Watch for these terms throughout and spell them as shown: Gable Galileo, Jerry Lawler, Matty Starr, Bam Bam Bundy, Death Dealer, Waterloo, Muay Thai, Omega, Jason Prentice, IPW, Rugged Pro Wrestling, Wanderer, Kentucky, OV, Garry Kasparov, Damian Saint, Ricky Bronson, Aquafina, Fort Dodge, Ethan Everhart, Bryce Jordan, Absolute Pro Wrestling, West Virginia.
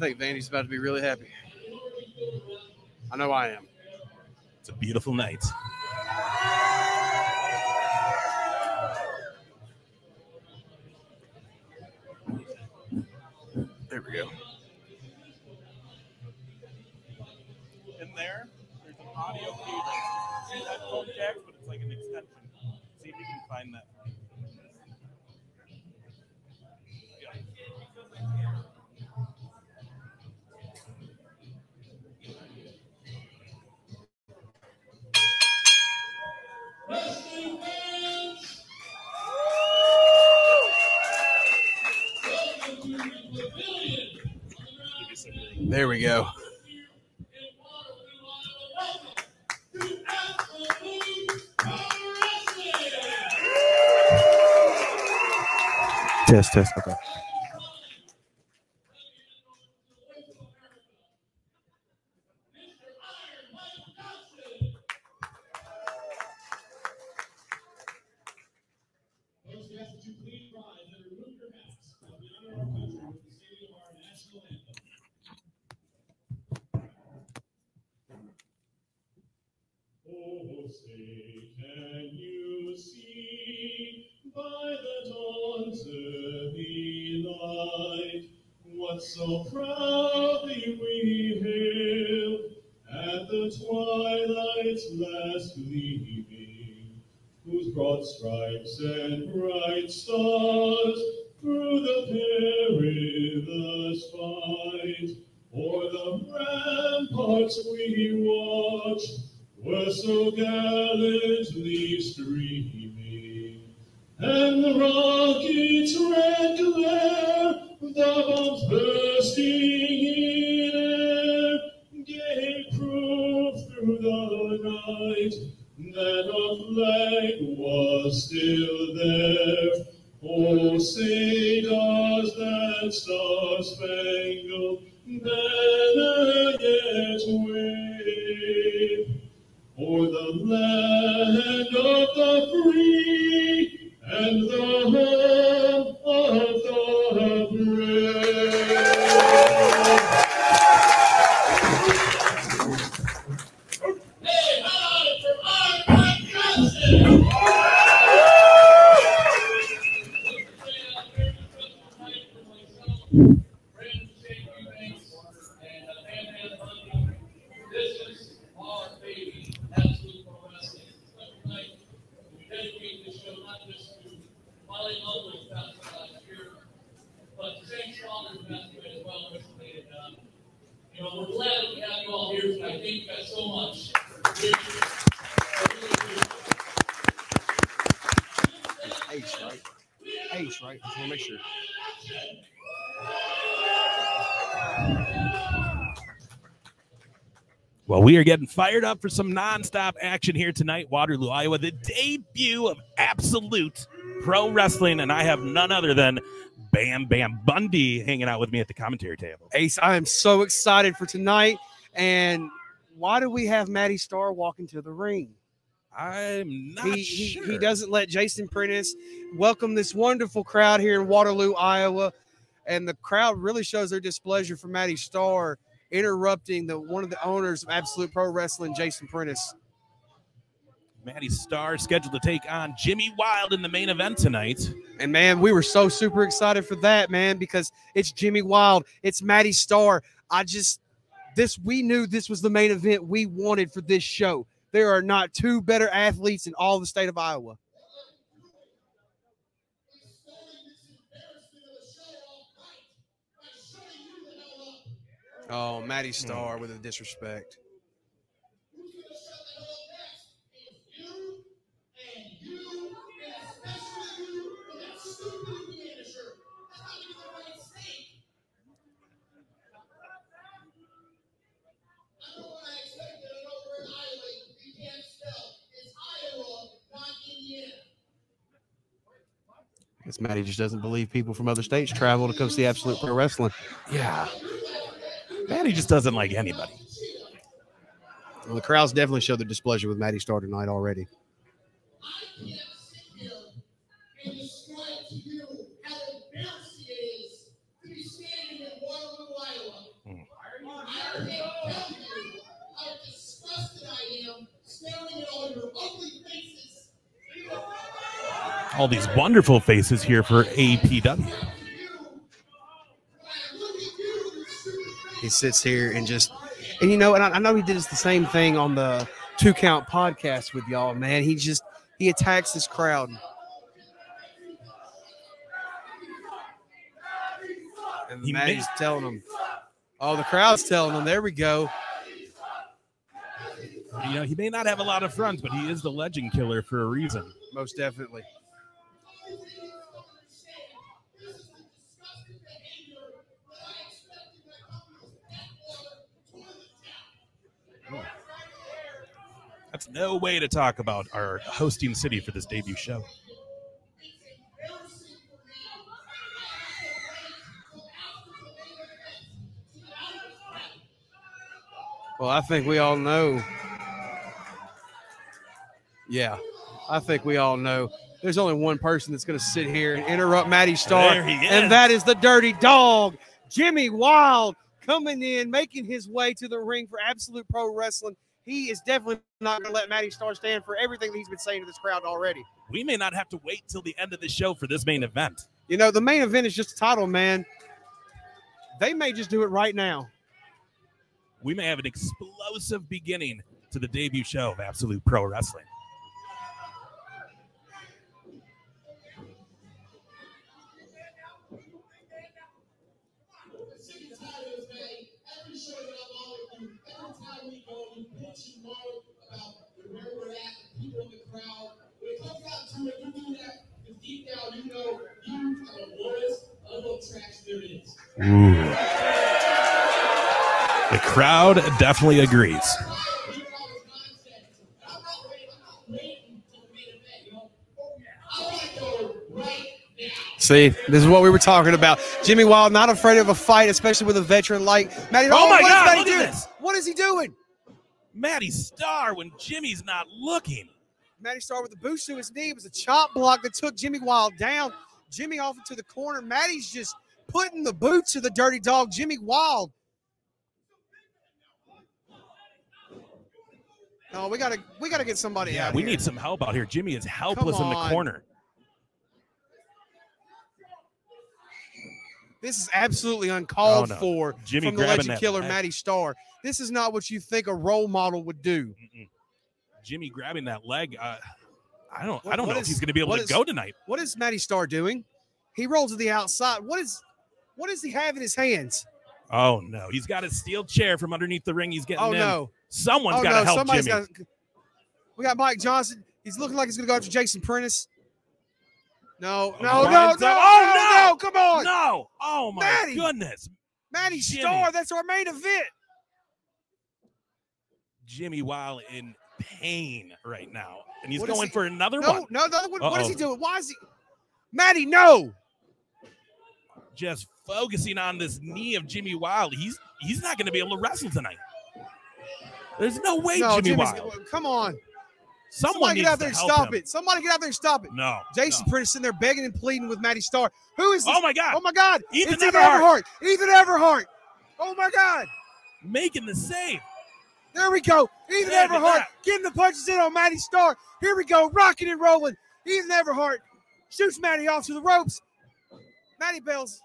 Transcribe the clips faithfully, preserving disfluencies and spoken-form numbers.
think Vandy's about to be really happy. I know I am. It's a beautiful night. There we go. In there, there's an audio cue. See that phone jack, but it's like an extension. See if you can find that. There we go. Test, test, okay. We are getting fired up for some nonstop action here tonight. Waterloo, Iowa, the debut of Absolute Pro Wrestling, and I have none other than Bam Bam Bundy hanging out with me at the commentary table. Ace, I am so excited for tonight. And why do we have Matty Starr walking to the ring? I'm not he, sure. He, he doesn't let Jason Prentice welcome this wonderful crowd here in Waterloo, Iowa, and the crowd really shows their displeasure for Matty Starr interrupting the one of the owners of Absolute Pro Wrestling, Jason Prentice. Matty Starr scheduled to take on Jimmy Wylde in the main event tonight. And, man, we were so super excited for that, man, because it's Jimmy Wylde. It's Matty Starr. I just – this we knew this was the main event we wanted for this show. There are not two better athletes in all the state of Iowa. Oh, Matty Starr with a disrespect. Who's going to shut the hell up next? It's you and you and especially you with that stupid Indiana shirt. That's not even the right state. I know what I expected it over in Iowa. You can't spell. It's Iowa, not Indiana. I guess Matty just doesn't believe people from other states travel to come see Absolute Pro Wrestling. Yeah. Matty just doesn't like anybody. Well, the crowds definitely showed their displeasure with Matty Starr tonight already. I can't sit here and describe to you how embarrassing it is to be standing in Waterloo, Iowa, All these wonderful faces here for A P W. He sits here and just, and you know, and I, I know he did the same thing on the Two Count podcast with y'all, man. He just, he attacks this crowd. And the man is telling him. Oh, the crowd's telling him. There we go. You know, he may not have a lot of friends, but he is the legend killer for a reason. Most definitely. That's no way to talk about our hosting city for this debut show. Well, I think we all know. Yeah, I think we all know. There's only one person that's going to sit here and interrupt Matty Starr. There he is. And that is the Dirty Dog, Jimmy Wylde, coming in, making his way to the ring for Absolute Pro Wrestling. He is definitely not going to let Matty Starr stand for everything that he's been saying to this crowd already. We may not have to wait till the end of the show for this main event. You know, the main event is just a title, man. They may just do it right now. We may have an explosive beginning to the debut show of Absolute Pro Wrestling. Ooh. The crowd definitely agrees. See, this is what we were talking about. Jimmy Wylde not afraid of a fight, especially with a veteran like Matty. Oh, oh my God, Matty, look at this. What is he doing? Matty Starr when Jimmy's not looking. Matty Starr with the boost to his knee. It was a chop block that took Jimmy Wylde down. Jimmy off into the corner. Matty's just putting the boots to the Dirty Dog, Jimmy Wylde. No, we gotta we gotta get somebody yeah, out. Yeah, we here. need some help out here. Jimmy is helpless in the corner. This is absolutely uncalled oh, no. for Jimmy from the legend killer, Matty Starr. This is not what you think a role model would do. Mm-mm. Jimmy grabbing that leg. Uh, I don't. What, I don't know is, if he's going to be able to is, go tonight. What is Matty Starr doing? He rolls to the outside. What is? What does he have in his hands? Oh no! He's got a steel chair from underneath the ring. He's getting. Oh in. no! Someone's oh, got to no. help Somebody's Jimmy. Gotta, we got Mike Johnson. He's looking like he's going to go after Jason Prentice. No, no, no, no, no, oh, no, no, come on. No, oh, my Matty. goodness. Matty Starr, that's our main event. Jimmy Wylde in pain right now, and he's what going he? for another no, one. No, another one. Uh-oh. What is he doing? Why is he? Matty, no. Just focusing on this knee of Jimmy Wylde. He's he's not going to be able to wrestle tonight. There's no way no, Jimmy Jimmy's Wylde. Gonna, come on. Someone Somebody needs get out there and stop him. it. Somebody get out there and stop it. No. Jason no. Prentice in there begging and pleading with Matty Starr. Who is this? Oh, my God. Oh, my God. Ethan Everhart. Everhart. Ethan Everhart. Oh, my God. Making the save. There we go. Ethan yeah, Everhart getting the punches in on Matty Starr. Here we go. Rocking and rolling. Ethan Everhart shoots Matty off to the ropes. Matty Bells.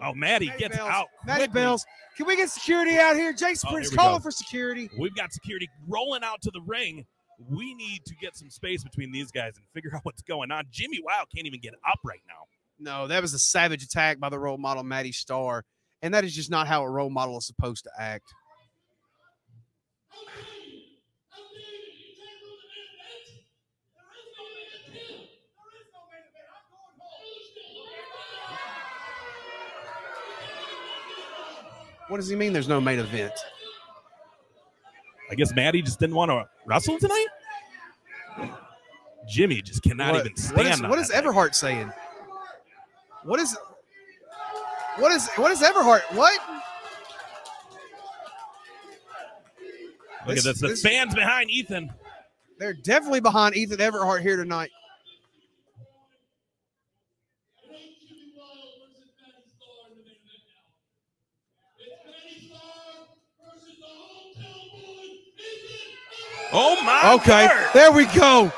Oh, Matty, Matty gets Bells. out. Matty quickly. Bells. Can we get security out here? Jason oh, Prentice here calling go. for security. We've got security rolling out to the ring. We need to get some space between these guys and figure out what's going on. Jimmy Wylde can't even get up right now. No, that was a savage attack by the role model, Matty Starr. And that is just not how a role model is supposed to act. What does he mean there's no main event? I guess Matty just didn't want to wrestle tonight. Jimmy just cannot what, even stand. What is, on what is Everhart thing. saying? What is? What is? What is Everhart? What? Look this, at this. The this, fans behind Ethan. They're definitely behind Ethan Everhart here tonight. Oh, my Okay, word. There we go.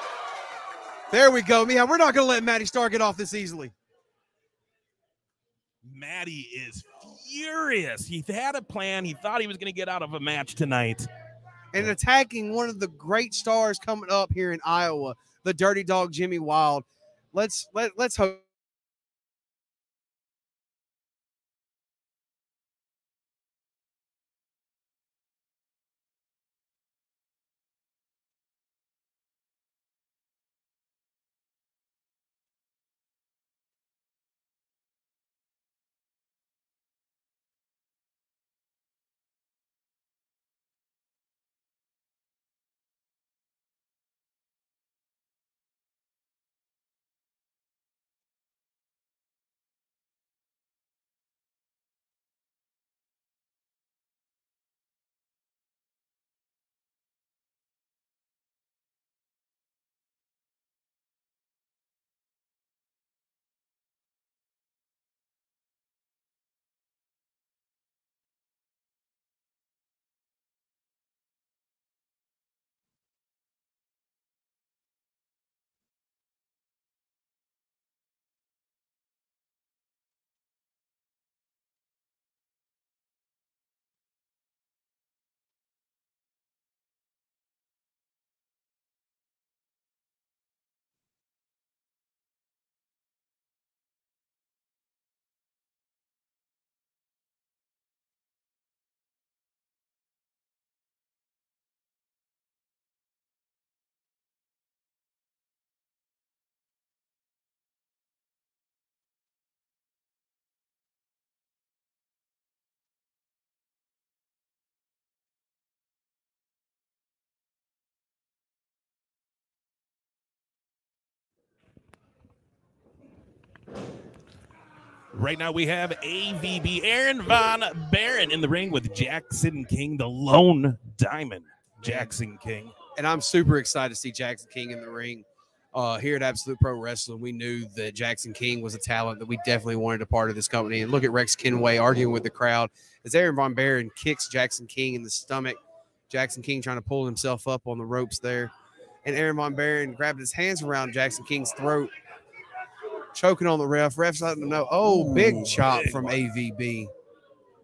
There we go. Yeah, we're not going to let Matty Starr get off this easily. Matty is furious. He had a plan. He thought he was going to get out of a match tonight. And attacking one of the great stars coming up here in Iowa, the Dirty Dog Jimmy Wylde. Let's let let's hope. Right now we have A V B Aaron Von Baron in the ring with Jackson King, the lone diamond Jackson King. And I'm super excited to see Jackson King in the ring uh, here at Absolute Pro Wrestling. We knew that Jackson King was a talent that we definitely wanted a part of this company. And look at Rex Kenway arguing with the crowd as Aaron Von Baron kicks Jackson King in the stomach. Jackson King trying to pull himself up on the ropes there. And Aaron Von Baron grabbed his hands around Jackson King's throat, choking on the ref. Ref's letting him know. Oh, big chop from A V B.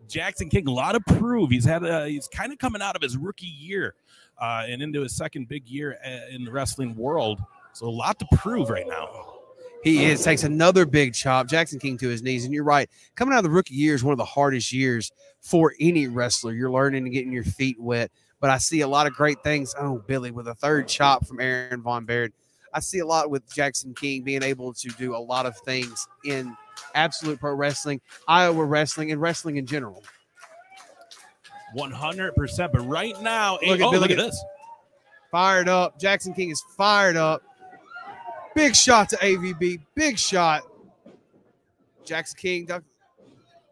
Jackson King, a lot of prove. He's had a, he's kind of coming out of his rookie year uh, and into his second big year in the wrestling world. So a lot to prove right now. He is. Takes another big chop. Jackson King to his knees. And you're right. Coming out of the rookie year is one of the hardest years for any wrestler. You're learning and getting your feet wet. But I see a lot of great things. Oh, Billy with a third chop from Aaron Von Baird. I see a lot with Jackson King being able to do a lot of things in Absolute Pro Wrestling, Iowa wrestling, and wrestling in general. one hundred percent. But right now, look at, oh, look at this. Fired up. Jackson King is fired up. Big shot to A V B. Big shot. Jackson King.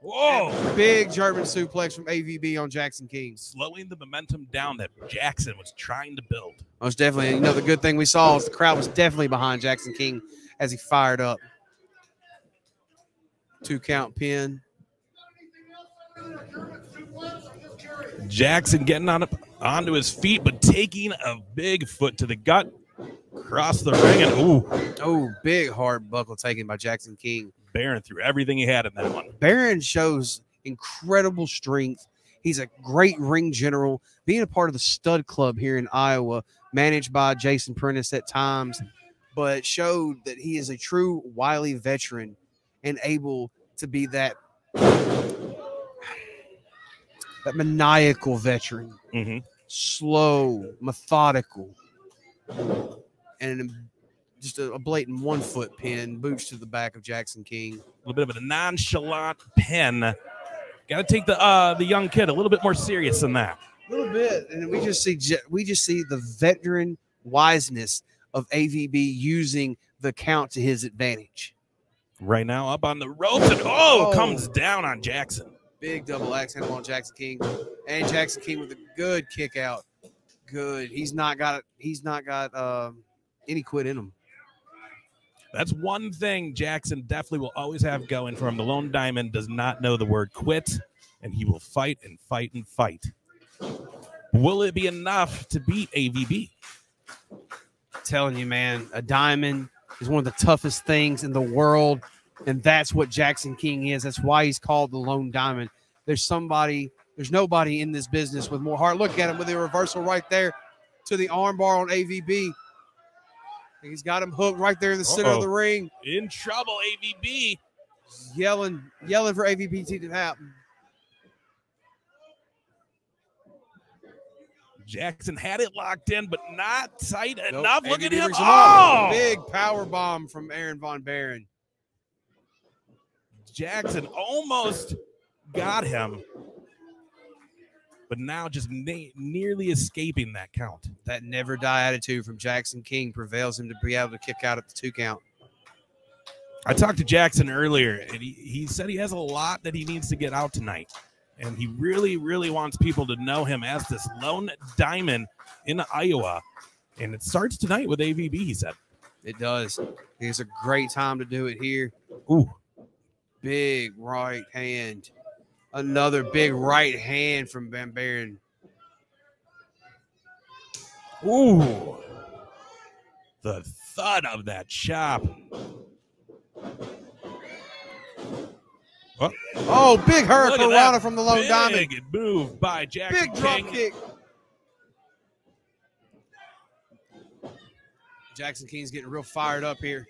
Whoa. Big German suplex from A V B on Jackson King. Slowing the momentum down that Jackson was trying to build. Most definitely. You know, the good thing we saw is the crowd was definitely behind Jackson King as he fired up. Two count pin. Jackson getting on up onto his feet, but taking a big foot to the gut. Across the ring. And ooh. Oh, big hard buckle taken by Jackson King. Baron threw everything he had in that one. Baron shows incredible strength. He's a great ring general. Being a part of the stud club here in Iowa, managed by Jason Prentice at times, but showed that he is a true wily veteran and able to be that, that maniacal veteran. Mm-hmm. Slow, methodical, and just a, a blatant one-foot pin, boots to the back of Jackson King. A little bit of a nonchalant pin. Got to take the uh, the young kid a little bit more serious than that. A little bit, and we just see we just see the veteran wiseness of A V B using the count to his advantage. Right now, up on the ropes, and oh, oh. comes down on Jackson. Big double axe handle on Jackson King, and Jackson King with a good kick out. Good. He's not got. He's not got um, any quit in him. That's one thing Jackson definitely will always have going for him. The lone diamond does not know the word quit, and he will fight and fight and fight. Will it be enough to beat A V B? I'm telling you, man, a diamond is one of the toughest things in the world, and that's what Jackson King is. That's why he's called the Lone Diamond. There's somebody, there's nobody in this business with more heart. Look at him with the reversal right there to the armbar on A V B. He's got him hooked right there in the Uh-oh. center of the ring. In trouble, A V B. Yelling, yelling for A V B to happen. Jackson had it locked in, but not tight nope. enough. Look at him. Oh! Big power bomb from Aaron Von Baron. Jackson almost got him, but now just ne nearly escaping that count. That never die attitude from Jackson King prevails him to be able to kick out at the two count. I talked to Jackson earlier, and he, he said he has a lot that he needs to get out tonight. And he really, really wants people to know him as this lone diamond in Iowa. And it starts tonight with A V B, he said. It does. It's a great time to do it here. Ooh. Big right hand. Another big right hand from Bam Baron. Ooh. The thud of that chop. Oh, oh, big hurricanrana from the Lone Diamond. Big move by Jackson King. Big drop kick. Jackson King's getting real fired up here.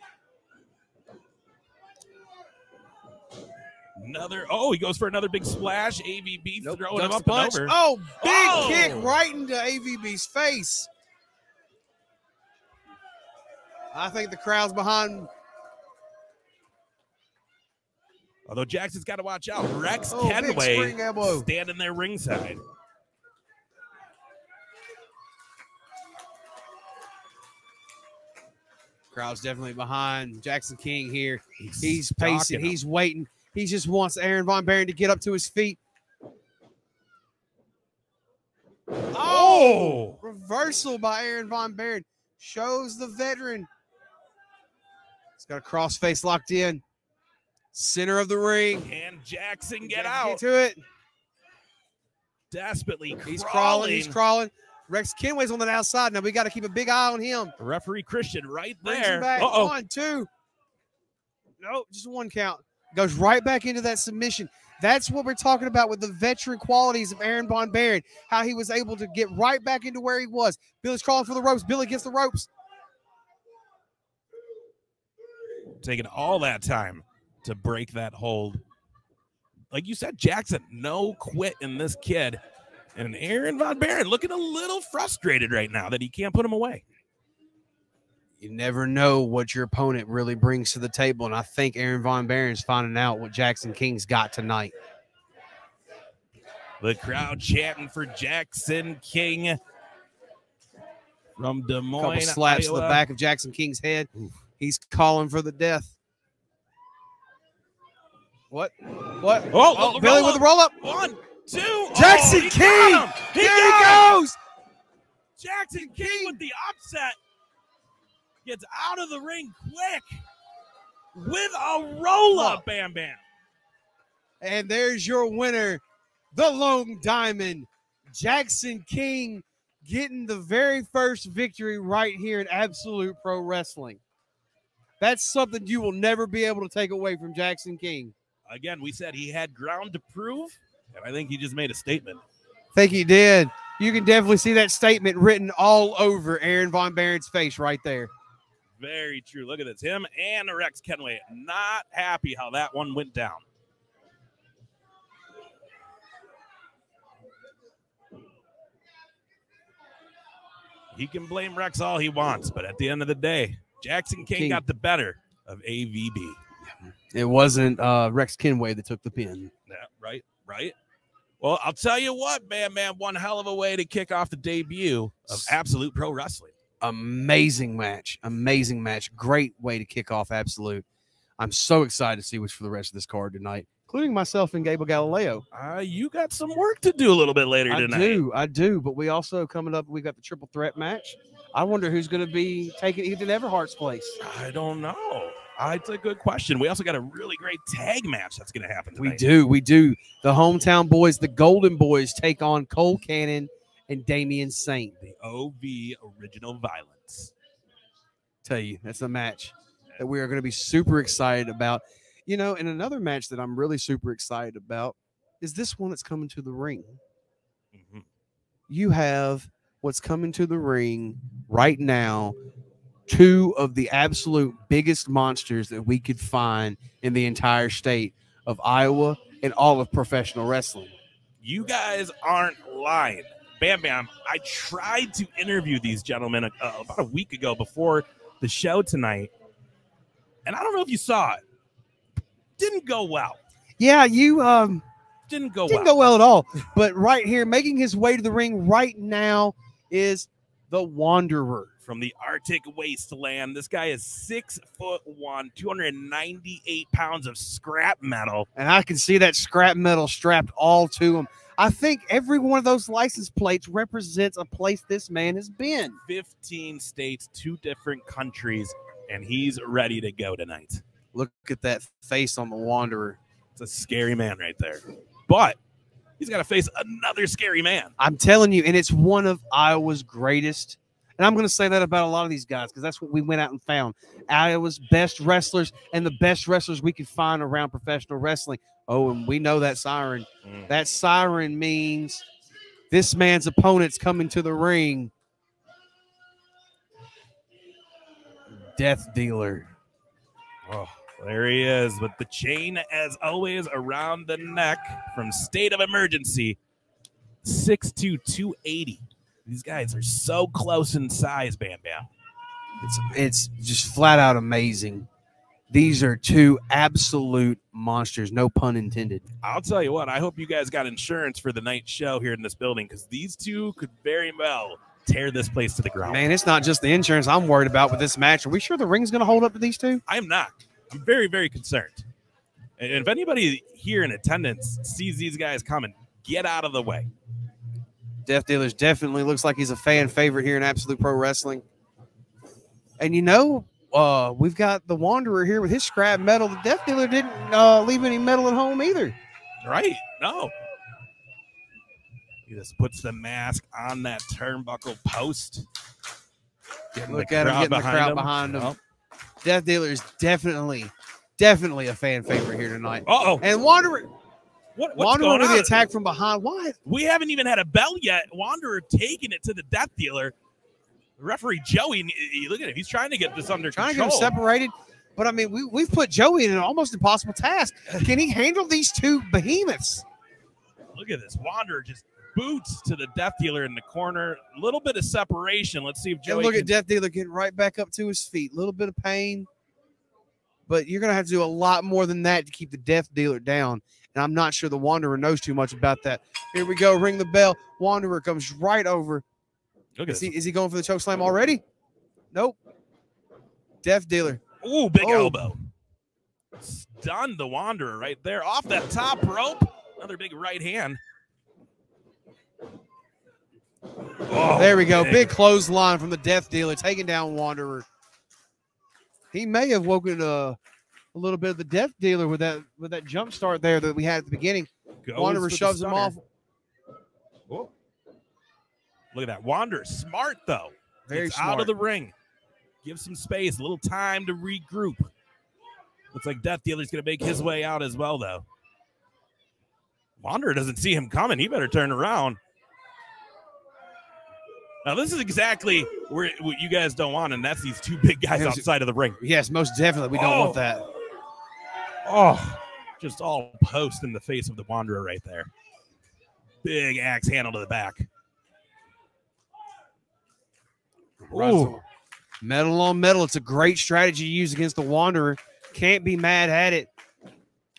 Another, oh, he goes for another big splash. A V B nope, throwing him up and over. Oh, big oh. kick right into A V B's face. I think the crowd's behind. Although Jackson's got to watch out. Rex oh, Kenway standing there ringside. Crowd's definitely behind Jackson King here. He's, he's pacing. He's waiting. He just wants Aaron Von Baron to get up to his feet. Oh! oh! Reversal by Aaron Von Baron. Shows the veteran. He's got a crossface locked in. Center of the ring. And Jackson get Jackson out. Get to it. Desperately crawling. He's crawling. He's crawling. Rex Kenway's on the outside. Now we got to keep a big eye on him. Referee Christian right there. Uh-oh. One, two. Nope, just one count. Goes right back into that submission. That's what we're talking about with the veteran qualities of Aaron Von Baron, how he was able to get right back into where he was. Billy's crawling for the ropes. Billy gets the ropes. Taking all that time to break that hold. Like you said, Jackson, no quit in this kid. And Aaron Von Baron looking a little frustrated right now that he can't put him away. You never know what your opponent really brings to the table, and I think Aaron Von Baron's finding out what Jackson King's got tonight. The crowd chanting for Jackson King from Des Moines, Iowa. Slaps to the back of Jackson King's head. Oof. He's calling for the death. What? What? Oh, oh Billy with the roll-up. One, two. Jackson oh, King. He there he goes. Jackson King, King with the upset. Gets out of the ring quick with a roll-up, Bam Bam. And there's your winner, the Lone Diamond. Jackson King getting the very first victory right here at Absolute Pro Wrestling. That's something you will never be able to take away from Jackson King. Again, we said he had ground to prove, and I think he just made a statement. I think he did. You can definitely see that statement written all over Aaron Von Baron's face right there. Very true. Look at this. Him and Rex Kenway not happy how that one went down. He can blame Rex all he wants, but at the end of the day, Jackson King, King. got the better of A V B. It wasn't uh, Rex Kenway that took the pin. Yeah, right, right. Well, I'll tell you what, man, man, one hell of a way to kick off the debut of Absolute Pro Wrestling. Amazing match. Amazing match. Great way to kick off Absolute. I'm so excited to see what's for the rest of this card tonight, including myself and Gable Galileo. Uh, you got some work to do a little bit later tonight. I do. I do. But we also, coming up, we got the triple threat match. I wonder who's going to be taking Ethan Everhart's place. I don't know. It's a good question. We also got a really great tag match that's going to happen tonight. We do. We do. The hometown boys, the Golden Boys, take on Cole Cannon and Damian Saint. The O V Original Violence. Tell you, that's a match that we are going to be super excited about. You know, and another match that I'm really super excited about is this one that's coming to the ring. Mm-hmm. You have what's coming to the ring right now, two of the absolute biggest monsters that we could find in the entire state of Iowa and all of professional wrestling. You guys aren't lying. Bam Bam, I tried to interview these gentlemen uh, about a week ago before the show tonight, and I don't know if you saw it. Didn't go well. Yeah, you um, didn't go well. Didn't go well at all. But right here, making his way to the ring right now is the Wanderer. From the Arctic wasteland, this guy is six foot one, two hundred ninety-eight pounds of scrap metal. And I can see that scrap metal strapped all to him. I think every one of those license plates represents a place this man has been. fifteen states, two different countries, and he's ready to go tonight. Look at that face on the Wanderer. It's a scary man right there. But he's got to face another scary man. I'm telling you, and it's one of Iowa's greatest. And I'm going to say that about a lot of these guys because that's what we went out and found. Iowa's best wrestlers and the best wrestlers we could find around professional wrestling. Oh, and we know that siren. Mm. That siren means this man's opponent's coming to the ring. Death Dealer. Oh, there he is with the chain, as always, around the neck from State of Emergency. six two, two eighty. These guys are so close in size, Bam Bam. It's, it's just flat out amazing. These are two absolute monsters, no pun intended. I'll tell you what, I hope you guys got insurance for the night show here in this building because these two could very well tear this place to the ground. Man, it's not just the insurance I'm worried about with this match. Are we sure the ring's going to hold up to these two? I am not. I'm very, very concerned. And if anybody here in attendance sees these guys coming, get out of the way. Death Dealers definitely looks like he's a fan favorite here in Absolute Pro Wrestling. And, you know, uh, we've got the Wanderer here with his scrap metal. The Death Dealer didn't uh, leave any metal at home either. Right. No. He just puts the mask on that turnbuckle post. Getting Look at him getting the crowd him. behind him. Nope. Death Dealer is definitely, definitely a fan favorite here tonight. Uh-oh. And Wanderer... What, what's Wanderer going on? The attack from behind. Why? We haven't even had a bell yet. Wanderer taking it to the Death Dealer. Referee Joey, you look at him. He's trying to get this under trying control. Trying to get him separated. But, I mean, we, we've put Joey in an almost impossible task. Can he handle these two behemoths? Look at this. Wanderer just boots to the Death Dealer in the corner. A little bit of separation. Let's see if Joey. And look can... at Death Dealer getting right back up to his feet. A little bit of pain. But you're going to have to do a lot more than that to keep the Death Dealer down. And I'm not sure the Wanderer knows too much about that. Here we go. Ring the bell. Wanderer comes right over. Look at is, he, is he going for the choke slam already? Nope. Death Dealer. Ooh, big oh. elbow. Stunned the Wanderer right there. Off that top rope. Another big right hand. Oh, there we go. Man. Big clothesline from the Death Dealer taking down Wanderer. He may have woken uh a little bit of the Death Dealer with that with that jump start there that we had at the beginning. Goes Wanderer shoves him off. Whoa. Look at that. Wanderer, smart, though. Very Gets smart. Out of the ring. Give some space, a little time to regroup. Looks like Death Dealer's going to make his way out as well, though. Wanderer doesn't see him coming. He better turn around. Now, this is exactly where what you guys don't want, and that's these two big guys outside of the ring. Yes, most definitely. We don't oh. want that. Oh, just all post in the face of the Wanderer right there. Big axe handle to the back. Ooh. Metal on metal. It's a great strategy to use against the Wanderer. Can't be mad at it.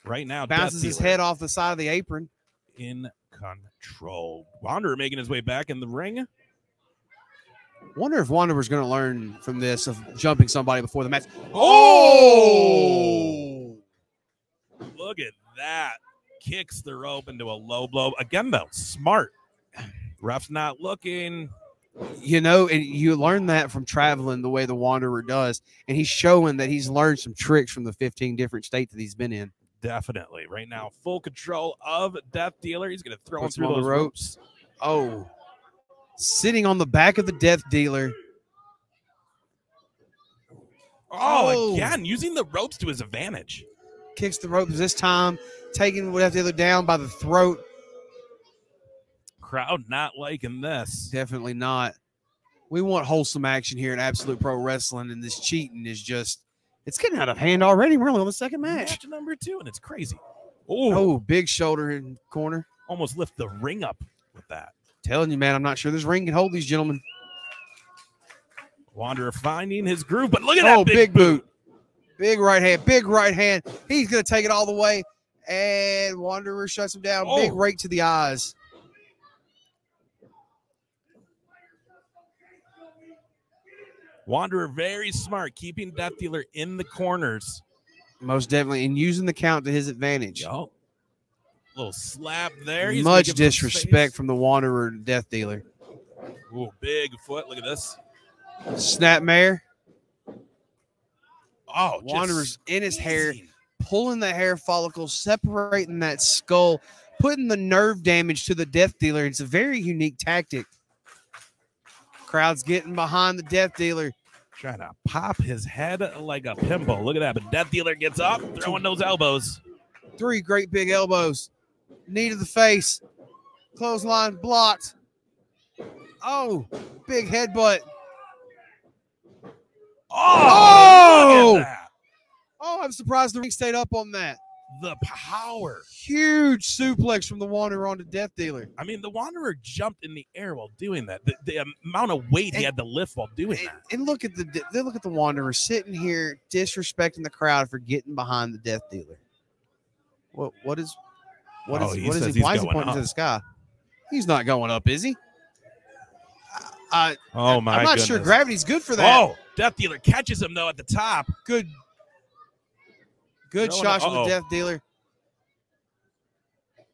Right now, bounces his head off the side of the apron. In control. Wanderer making his way back in the ring. Wonder if Wanderer's going to learn from this of jumping somebody before the match. Oh! Look at that. Kicks the rope into a low blow. Again, though, smart. Ref's not looking. You know, and you learn that from traveling the way the Wanderer does, and he's showing that he's learned some tricks from the fifteen different states that he's been in. Definitely. Right now, full control of Death Dealer. He's going to throw Puts him through those ropes. ropes. Oh. sitting on the back of the Death Dealer. Oh, again, using the ropes to his advantage. Kicks the ropes this time, taking Death Dealer down by the throat. Crowd not liking this. Definitely not. We want wholesome action here in Absolute Pro Wrestling, and this cheating is just, it's getting out of hand already. We're only on the second match. Match number two, and it's crazy. Ooh. Oh, big shoulder in corner. Almost lift the ring up with that. Telling you, man, I'm not sure this ring can hold these gentlemen. Wanderer finding his groove, but look at oh, that big, big boot. boot. Big right hand, big right hand. He's going to take it all the way, and Wanderer shuts him down. Oh. Big rake to the eyes. Wanderer very smart, keeping Death Dealer in the corners. Most definitely, and using the count to his advantage. Yo. Little slap there. He's Much disrespect from the Wanderer to Death Dealer. Ooh, big foot. Look at this. Snapmare. Oh, Wanderer's in his easy. hair, pulling the hair follicle, separating that skull, putting the nerve damage to the Death Dealer. It's a very unique tactic. Crowd's getting behind the Death Dealer. Trying to pop his head like a pimple. Look at that. But Death Dealer gets up, throwing those elbows. Three great big elbows. Knee to the face. Clothesline blocked. Oh, big headbutt. Oh! Oh! Look at that. Oh, I'm surprised the ring stayed up on that. The power. Huge suplex from the Wanderer on the Death Dealer. I mean, the Wanderer jumped in the air while doing that. The, the amount of weight and, he had to lift while doing and, that. And look at the they look at the Wanderer sitting here disrespecting the crowd for getting behind the Death Dealer. What what is what oh, is he what is he? Why is he pointing up to the sky? He's not going up, is he? I, I, oh my! I'm not goodness. sure gravity's good for that. Oh, Death Dealer catches him though at the top. Good, good no shot from uh -oh. the Death Dealer.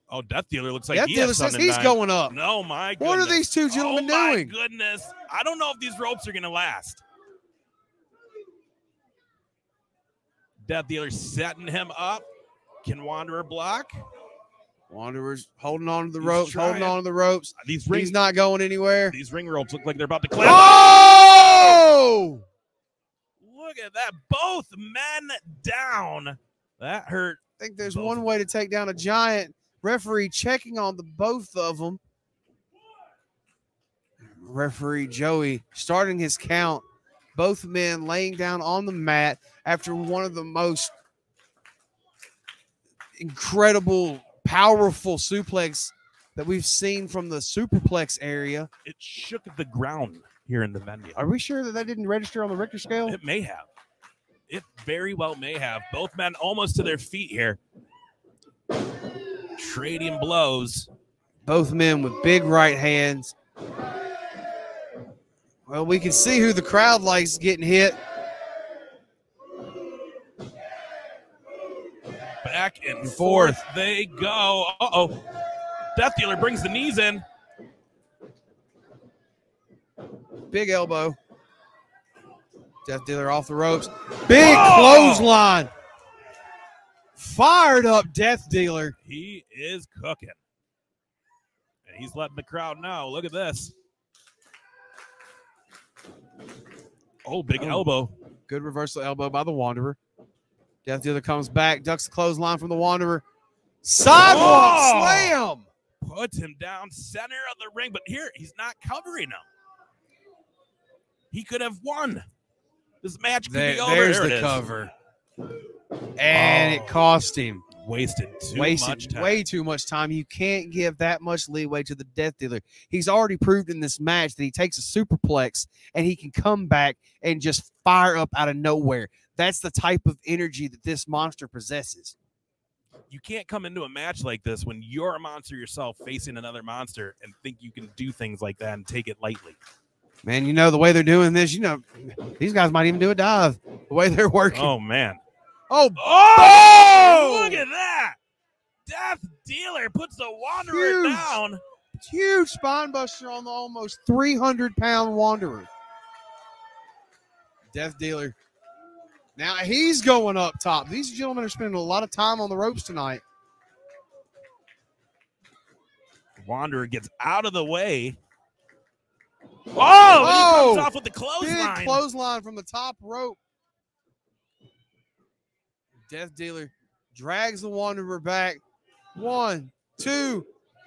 Oh, Death Dealer looks like Death he Dealer says he's nine. going up. No, my goodness! What are these two gentlemen oh, my doing? Goodness! I don't know if these ropes are going to last. Death Dealer setting him up. Can Wanderer block? Wanderer's holding on to the He's ropes, trying. holding on to the ropes. These rings, He's not going anywhere. These ring ropes look like they're about to clamp. Oh! Look at that. Both men down. That hurt. I think there's both. one way to take down a giant. Referee checking on the both of them. Referee Joey starting his count. Both men laying down on the mat after one of the most incredible, powerful suplex that we've seen from the superplex area. It shook the ground here in the venue. Are we sure that that didn't register on the Richter scale? It may have. It very well may have. Both men almost to their feet here. Trading blows. Both men with big right hands. Well, we can see who the crowd likes getting hit. Back and forth they go. Uh-oh. Death Dealer brings the knees in. Big elbow. Death Dealer off the ropes. Big Whoa! clothesline. Fired up Death Dealer. He is cooking. And he's letting the crowd know. Look at this. Oh, big oh. elbow. Good reversal elbow by the Wanderer. Death Dealer comes back, ducks the clothesline from the Wanderer. Sidewalk Whoa! slam! Puts him down center of the ring, but here, he's not covering him. He could have won. This match could there, be over. There's there the cover. And oh, it cost him. Wasted too wasted much time. Way too much time. You can't give that much leeway to the Death Dealer. He's already proved in this match that he takes a superplex, and he can come back and just fire up out of nowhere. That's the type of energy that this monster possesses. You can't come into a match like this when you're a monster yourself facing another monster and think you can do things like that and take it lightly. Man, you know, the way they're doing this, you know, these guys might even do a dive the way they're working. Oh, man. Oh, oh! Look at that. Death Dealer puts the Wanderer huge, down. Huge spine buster on the almost three hundred pound Wanderer. Death Dealer. Now he's going up top. These gentlemen are spending a lot of time on the ropes tonight. Wanderer gets out of the way. Oh, oh, he comes off with the clothesline. Big clothesline from the top rope. Death Dealer drags the Wanderer back. One, two.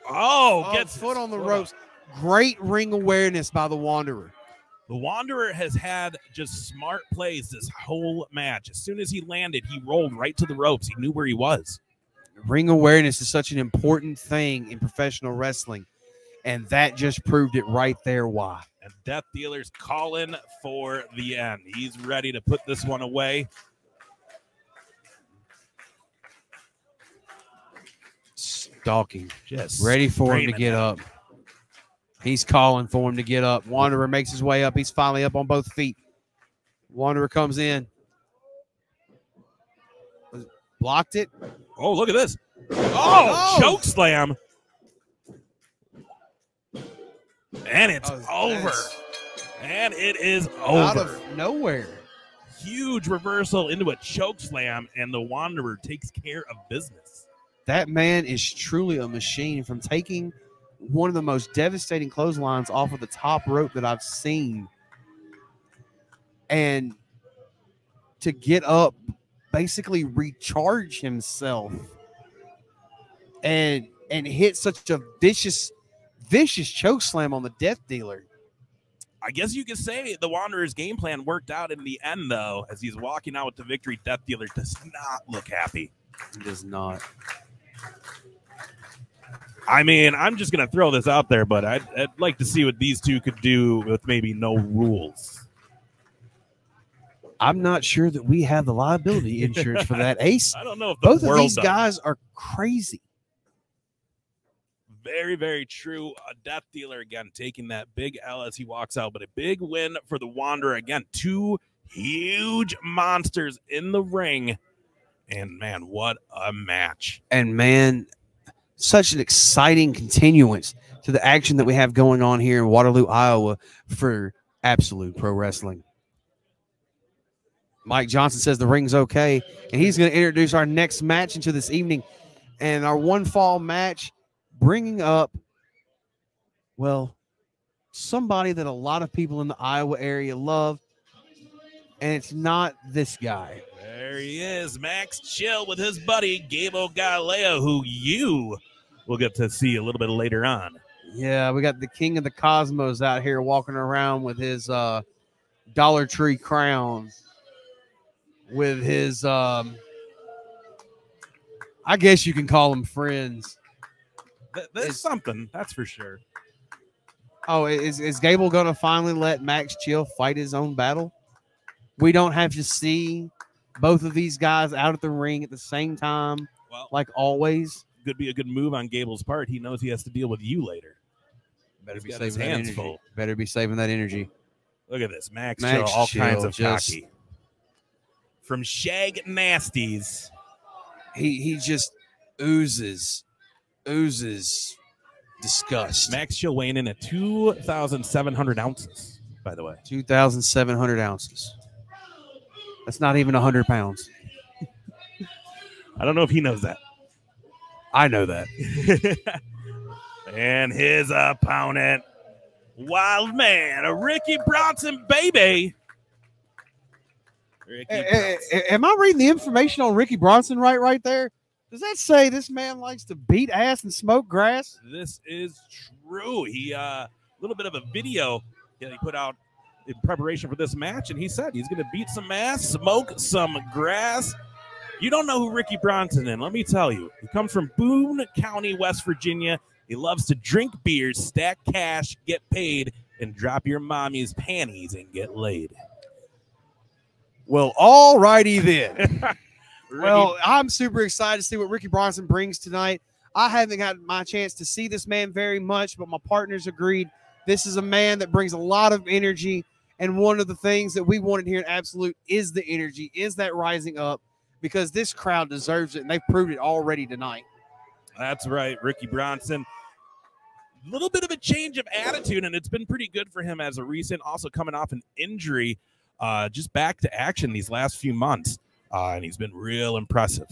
Oh, oh gets foot on the ropes. Great ring awareness by the Wanderer. The Wanderer has had just smart plays this whole match. As soon as he landed, he rolled right to the ropes. He knew where he was. Ring awareness is such an important thing in professional wrestling, and that just proved it right there why. And Death Dealer's calling for the end. He's ready to put this one away. Stalking, just ready for him to get up. He's calling for him to get up. Wanderer makes his way up. He's finally up on both feet. Wanderer comes in. Blocked it. Oh, look at this. Oh, oh. Choke slam. And it's oh, over. Nice. And it is over. Out of nowhere. Huge reversal into a choke slam, and the Wanderer takes care of business. That man is truly a machine. From taking one of the most devastating clotheslines off of the top rope that I've seen, and to get up, basically recharge himself, and and hit such a vicious, vicious choke slam on the Death Dealer. I guess you could say the Wanderer's game plan worked out in the end, though. As he's walking out with the victory, Death Dealer does not look happy. He does not. I mean, I'm just going to throw this out there, but I'd, I'd like to see what these two could do with maybe no rules. I'm not sure that we have the liability insurance for that, Ace. I don't know if the both world of these does. Guys are crazy. Very, very true. A Death Dealer, again, taking that big L as he walks out, but a big win for the Wanderer. Again, two huge monsters in the ring. And, man, what a match. And, man, such an exciting continuance to the action that we have going on here in Waterloo, Iowa for Absolute Pro Wrestling. Mike Johnson says the ring's okay, and he's going to introduce our next match into this evening. And our one-fall match, bringing up, well, somebody that a lot of people in the Iowa area love, and it's not this guy. There he is, Max Chill with his buddy, Gable Galileo, who you will get to see a little bit later on. Yeah, we got the King of the Cosmos out here walking around with his uh, Dollar Tree crown. With his, um, I guess you can call them friends. Th there's is, something, that's for sure. Oh, is, is Gable going to finally let Max Chill fight his own battle? We don't have to see both of these guys out at the ring at the same time, well, like always. Could be a good move on Gable's part. He knows he has to deal with you later. Better be saving that energy. Full. Better be saving that energy. Look at this, Max, Max Chill, all Chill, kinds of just, cocky. From Shag Nasties, he he just oozes, oozes disgust. Max Chill weighing in at two thousand seven hundred ounces. By the way, two thousand seven hundred ounces. That's not even a hundred pounds. I don't know if he knows that. I know that. And his opponent, Wild Man, a Ricky Bronson baby. A, a, am I reading the information on Ricky Bronson right right there? Does that say this man likes to beat ass and smoke grass? This is true. He a uh, little bit of a video that he put out in preparation for this match, and he said he's going to beat some ass, smoke some grass. You don't know who Ricky Bronson is, let me tell you. He comes from Boone County, West Virginia. He loves to drink beer, stack cash, get paid, and drop your mommy's panties and get laid. Well, all righty then. Well, I'm super excited to see what Ricky Bronson brings tonight. I haven't had my chance to see this man very much, but my partners agreed this is a man that brings a lot of energy, and one of the things that we wanted here at Absolute is the energy, is that rising up, because this crowd deserves it, and they've proved it already tonight. That's right, Ricky Bronson. A little bit of a change of attitude, and it's been pretty good for him as a recent, also coming off an injury. Uh, just back to action these last few months, uh, and he's been real impressive.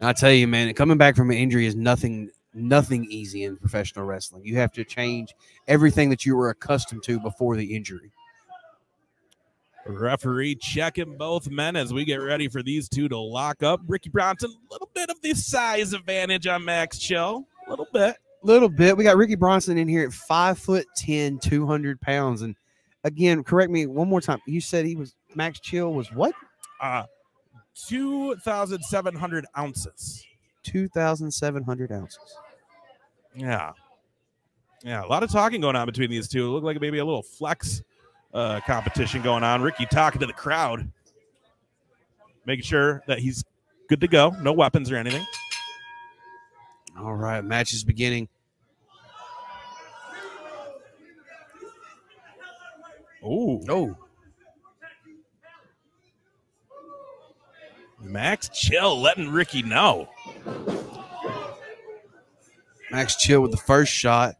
And I tell you, man, coming back from an injury is nothing nothing easy in professional wrestling. You have to change everything that you were accustomed to before the injury. Referee checking both men as we get ready for these two to lock up. Ricky Bronson, a little bit of the size advantage on Max Chill. A little bit. little bit. We got Ricky Bronson in here at five foot ten, two hundred pounds. And again, correct me one more time. You said he was, Max Chill was what? Uh, two thousand seven hundred ounces. two thousand seven hundred ounces. Yeah. Yeah. A lot of talking going on between these two. It looked like maybe a little flex Uh, competition going on. Ricky talking to the crowd, making sure that he's good to go. No weapons or anything. All right, match is beginning. Oh, no. Max Chill letting Ricky know. Max Chill with the first shot.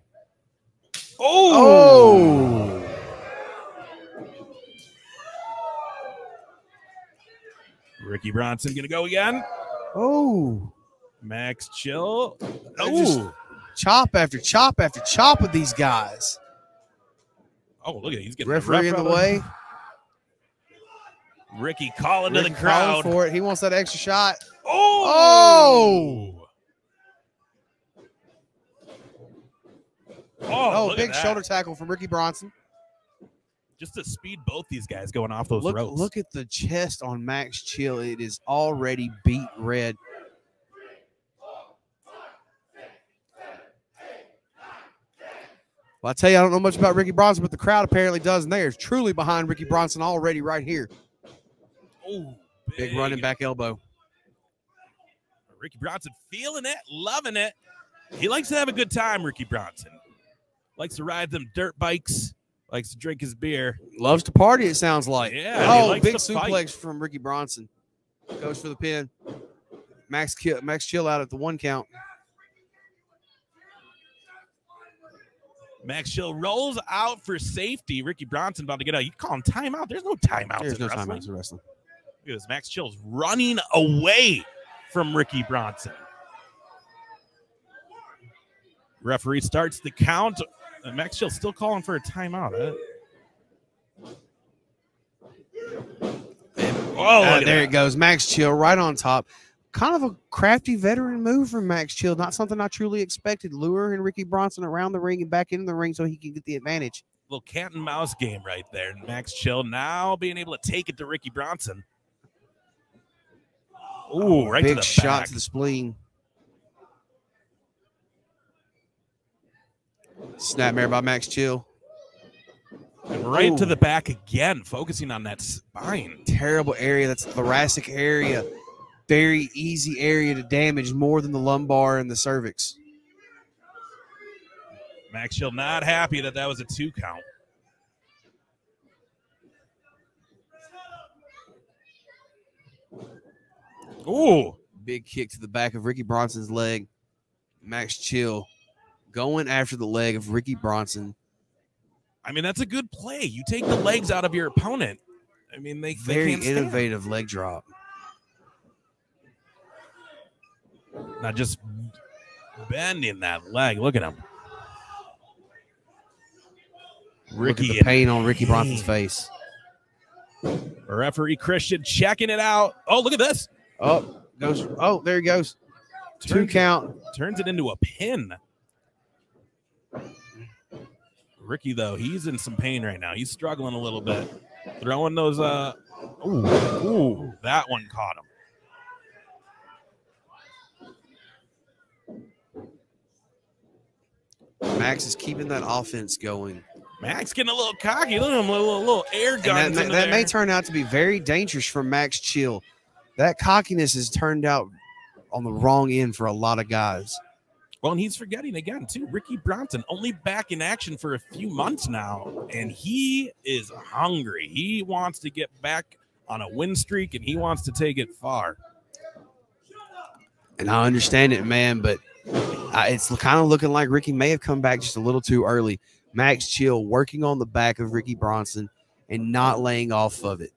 Oh. Oh. Ricky Bronson going to go again. Oh. Max Chill. Oh. Chop after chop after chop with these guys. Oh, look at it. He's getting referee in the way. Ricky calling to the crowd. Calling for it. He wants that extra shot. Oh. Oh. Oh, big shoulder tackle from Ricky Bronson. Just to speed both these guys going off those look, ropes. Look at the chest on Max Chill. It is already beat red. Well, I tell you, I don't know much about Ricky Bronson, but the crowd apparently does, and they are truly behind Ricky Bronson already right here. Oh, big, big running back elbow. Ricky Bronson feeling it, loving it. He likes to have a good time, Ricky Bronson. Likes to ride them dirt bikes. Likes to drink his beer. Loves to party, it sounds like. Yeah. Oh, big suplex fight from Ricky Bronson. Goes for the pin. Max Chill, Max Chill out at the one count. Max Chill rolls out for safety. Ricky Bronson about to get out. You call him timeout? There's no timeouts. There's no timeouts in wrestling. Look at this. Max Chill's running away from Ricky Bronson. Referee starts the count. Max Chill still calling for a timeout. Huh? Oh, uh, there it goes. Max Chill right on top. Kind of a crafty veteran move from Max Chill. Not something I truly expected. Lure and Ricky Bronson around the ring and back into the ring so he can get the advantage. Little cat and mouse game right there. Max Chill now being able to take it to Ricky Bronson. Ooh, right to the back. Big shot to the spleen. Snapmare by Max Chill. And right Ooh. to the back again, focusing on that spine. Terrible area. That's a thoracic area. Very easy area to damage more than the lumbar and the cervix. Max Chill not happy that that was a two count. Ooh. Big kick to the back of Ricky Bronson's leg. Max Chill going after the leg of Ricky Bronson. I mean, that's a good play. You take the legs out of your opponent. I mean, they very they can't innovative stand. Leg drop. Not just bending that leg. Look at him. Ricky Look at the pain on Ricky Bronson's face. Referee Christian checking it out. Oh, look at this. Oh, goes. Oh, there he goes. Turns, Two count. Turns it into a pin. Ricky, though, he's in some pain right now. He's struggling a little bit. Throwing those, uh, ooh, ooh, that one caught him. Max is keeping that offense going. Max getting a little cocky. Look at him, a little, little air gun. That, that may turn out to be very dangerous for Max Chill. That cockiness has turned out on the wrong end for a lot of guys. Well, and he's forgetting again, too. Ricky Bronson only back in action for a few months now, and he is hungry. He wants to get back on a win streak, and he wants to take it far. And I understand it, man, but I, it's kind of looking like Ricky may have come back just a little too early. Max Chill working on the back of Ricky Bronson and not laying off of it.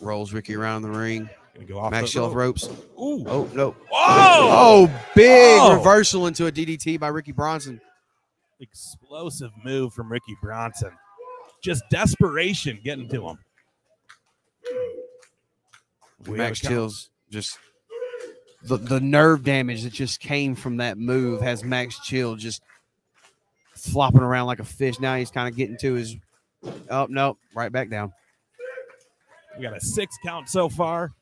Rolls Ricky around the ring. Gonna go off Max Chill ropes. Ooh. Oh, no. Oh, oh big oh. reversal into a D D T by Ricky Bronson. Explosive move from Ricky Bronson. Just desperation getting to him. We Max Chill's just the, the nerve damage that just came from that move has Max Chill just flopping around like a fish. Now he's kind of getting to his oh no, right back down. We got a six count so far.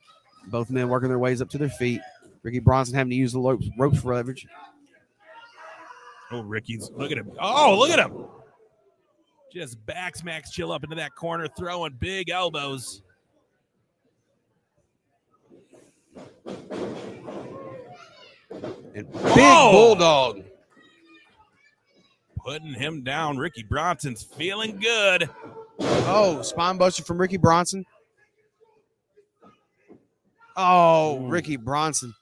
Both men working their ways up to their feet. Ricky Bronson having to use the ropes, ropes for leverage. Oh, Ricky's look at him. Oh, look at him. Just backs Max Chill up into that corner, throwing big elbows. And big Whoa! Bulldog. Putting him down. Ricky Bronson's feeling good. Oh, spine buster from Ricky Bronson. Oh, Ooh. Ricky Bronson.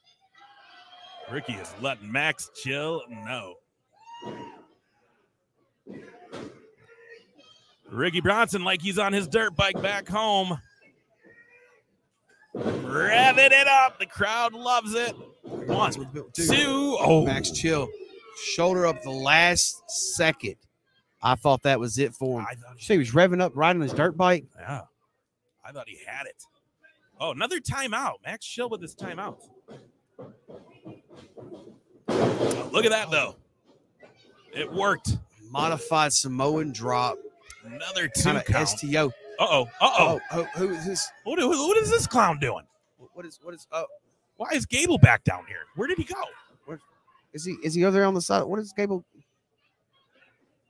Ricky is letting Max Chill know. Ricky Bronson like he's on his dirt bike back home. Revving it up. The crowd loves it. One, two. Oh, Max Chill. Shoulder up the last second. I thought that was it for him. I thought he, he was revving up, riding his dirt bike. Yeah. I thought he had it. Oh, another timeout. Max Chill with his timeout. Oh, look at that, though. It worked. Modified Samoan drop. Another two kind of S T O. Uh-oh. Uh-oh. Oh, who, who is this? What, who, what is this clown doing? What is, what is, uh, why is Gable back down here? Where did he go? Where, is he, is he over there on the side? What is Gable?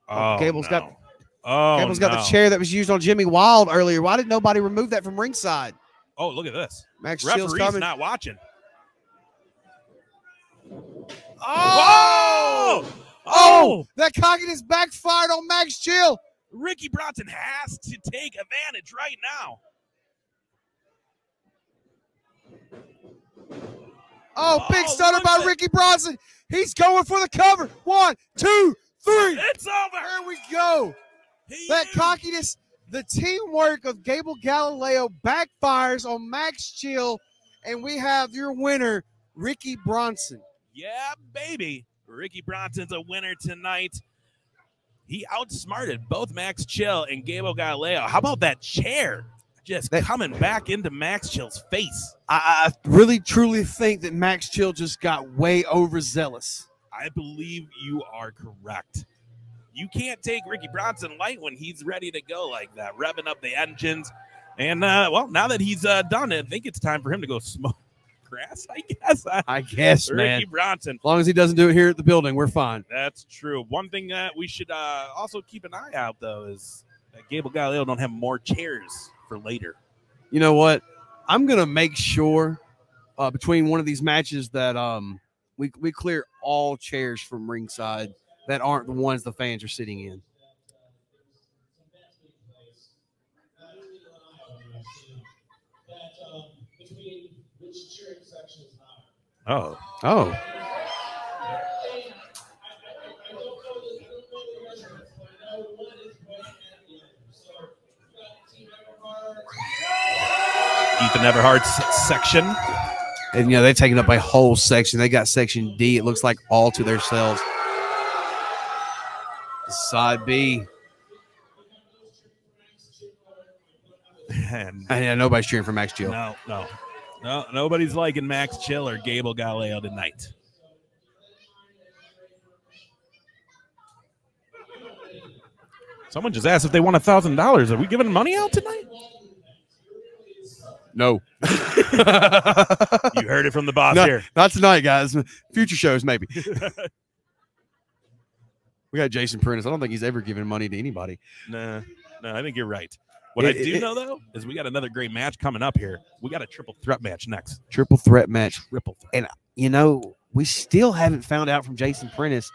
Oh, Gable's no. got, oh, Gable's got no. the chair that was used on Jimmy Wylde earlier. Why did nobody remove that from ringside? Oh, look at this. Max Chill's coming. Not watching. Oh! Whoa! Oh! That cockiness backfired on Max Chill. Ricky Bronson has to take advantage right now. Oh, oh big stutter by it. Ricky Bronson. He's going for the cover. One, two, three. It's over. Here we go. He that knew. Cockiness. The teamwork of Gable Galileo backfires on Max Chill, and we have your winner, Ricky Bronson. Yeah, baby. Ricky Bronson's a winner tonight. He outsmarted both Max Chill and Gable Galileo. How about that chair just that, coming back into Max Chill's face? I, I really, truly think that Max Chill just got way overzealous. I believe you are correct. You can't take Ricky Bronson light when he's ready to go like that, revving up the engines. And, uh, well, now that he's uh, done, I think it's time for him to go smoke grass, I guess. I guess, Ricky man. Ricky Bronson. As long as he doesn't do it here at the building, we're fine. That's true. One thing that we should uh, also keep an eye out, though, is that Gable Galileo don't have more chairs for later. You know what? I'm going to make sure uh, between one of these matches that um, we, we clear all chairs from ringside that aren't the ones the fans are sitting in. Oh. Oh. Ethan Everhart's section. And, you know, they've taken up a whole section. They got section D. It looks like all to themselves. Side B. And yeah, nobody's cheering for Max Chill. No, no. No, nobody's liking Max Chill or Gable Galileo tonight. Someone just asked if they want a thousand dollars. Are we giving money out tonight? No. You heard it from the boss no, here. Not tonight, guys. Future shows, maybe. We got Jason Prentice. I don't think he's ever given money to anybody. Nah, no, nah, I think you're right. What it, I do it, know, though, is we got another great match coming up here. We got a triple threat match next. Triple threat match. Triple threat. And, you know, we still haven't found out from Jason Prentice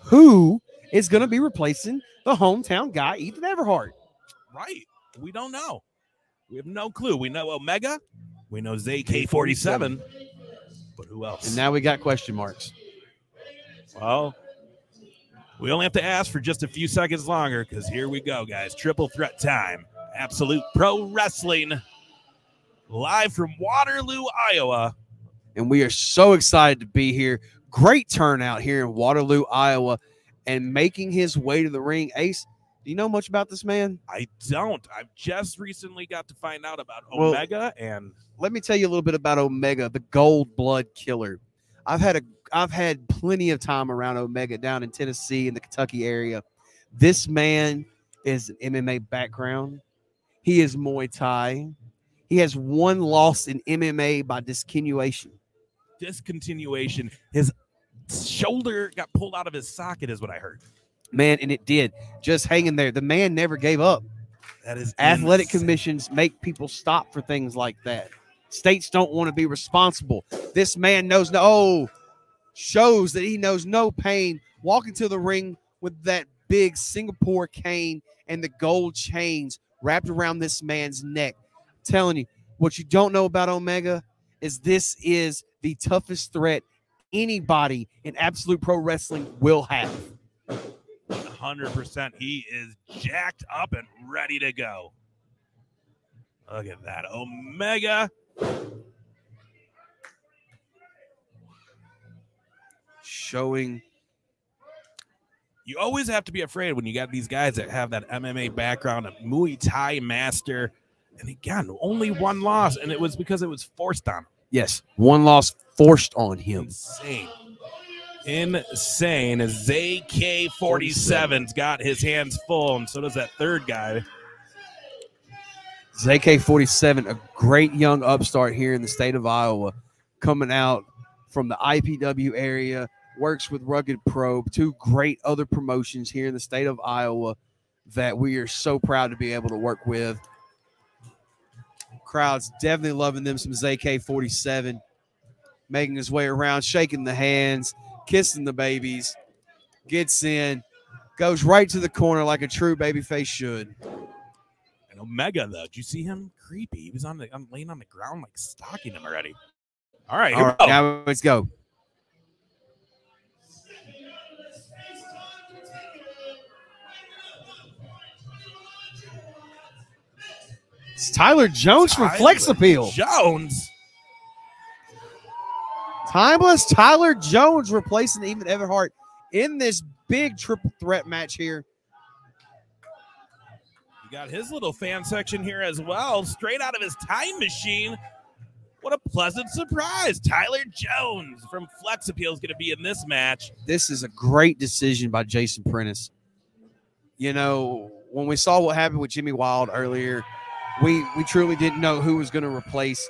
who is going to be replacing the hometown guy, Ethan Everhart. Right. We don't know. We have no clue. We know Omega. We know Z K forty-seven. But who else? And now we got question marks. Well, we only have to ask for just a few seconds longer because here we go, guys. Triple threat time. Absolute Pro Wrestling. live from Waterloo, Iowa. And we are so excited to be here. Great turnout here in Waterloo, Iowa. And making his way to the ring, Ace, do you know much about this man? I don't. I've just recently got to find out about well, Omega. And let me tell you a little bit about Omega, the Gold Blood Killer. I've had a I've had plenty of time around Omega down in Tennessee and the Kentucky area. This man is an M M A background. He is Muay Thai. He has one loss in M M A by discontinuation. Discontinuation. His shoulder got pulled out of his socket is what I heard. Man, and it did. Just hanging there. The man never gave up. That is athletic insane. Commissions make people stop for things like that. States don't want to be responsible. This man knows no, oh, shows that he knows no pain, walking to the ring with that big Singapore cane and the gold chains wrapped around this man's neck. I'm telling you, what you don't know about Omega is this is the toughest threat anybody in Absolute Pro Wrestling will have. one hundred percent. He is jacked up and ready to go. Look at that. Omega. Showing. You always have to be afraid when you got these guys that have that M M A background, a Muay Thai master. And again, only one loss, and it was because it was forced on him. Yes, one loss forced on him. Insane. Insane. Z K forty-seven's got his hands full, and so does that third guy. Z K forty-seven, a great young upstart here in the state of Iowa, coming out from the I P W area, works with Rugged Pro, two great other promotions here in the state of Iowa that we are so proud to be able to work with. Crowd's definitely loving them some Z K forty-seven, making his way around, shaking the hands, kissing the babies, gets in, goes right to the corner like a true babyface should. And Omega, though, did you see him? Creepy. He was on the I'm laying on the ground like stalking him already. All right, All right now let's go. It's Tyler Jones Tyler from Flex Appeal. Jones. Timeless Tyler Jones replacing Ethan Everhart in this big triple threat match here. You got his little fan section here as well, straight out of his time machine. What a pleasant surprise. Tyler Jones from Flex Appeal is going to be in this match. This is a great decision by Jason Prentice. You know, when we saw what happened with Jimmy Wylde earlier, We we truly didn't know who was going to replace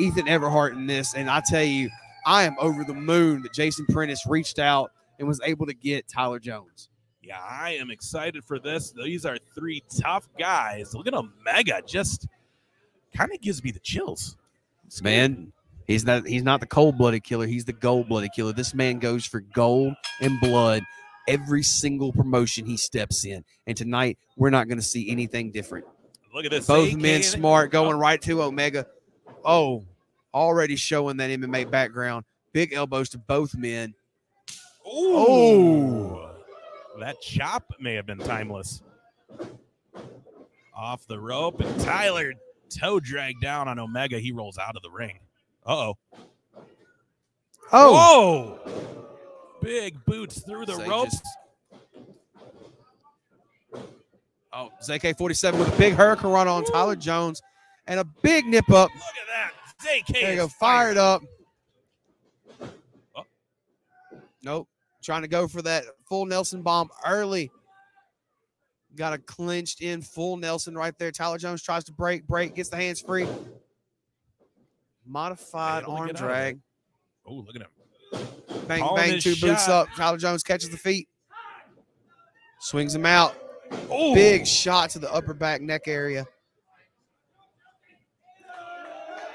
Ethan Everhart in this. And I tell you, I am over the moon that Jason Prentice reached out and was able to get Tyler Jones. Yeah, I am excited for this. These are three tough guys. Look at Omega. Just kind of gives me the chills. It's man, good. he's not he's not the cold-blooded killer. He's the gold-blooded killer. This man goes for gold and blood every single promotion he steps in. And tonight, we're not going to see anything different. Look at this. Both men smart, going right to Omega. Oh, already showing that M M A background. Big elbows to both men. Ooh. Oh. That chop may have been timeless. Off the rope. And Tyler toe dragged down on Omega. He rolls out of the ring. Uh-oh. Oh. Whoa. Big boots through the ropes. Oh, Z K forty-seven with a big hurricane run on Tyler Jones and a big nip up. Look at that. Z K. There you go. Fired up. Oh. Nope. Trying to go for that full Nelson bomb early. Got a clinched in full Nelson right there. Tyler Jones tries to break, break, gets the hands free. Modified arm drag. Oh, look at him. Bang, bang, two boots up. Tyler Jones catches the feet. Swings him out. Oh. Big shot to the upper back neck area.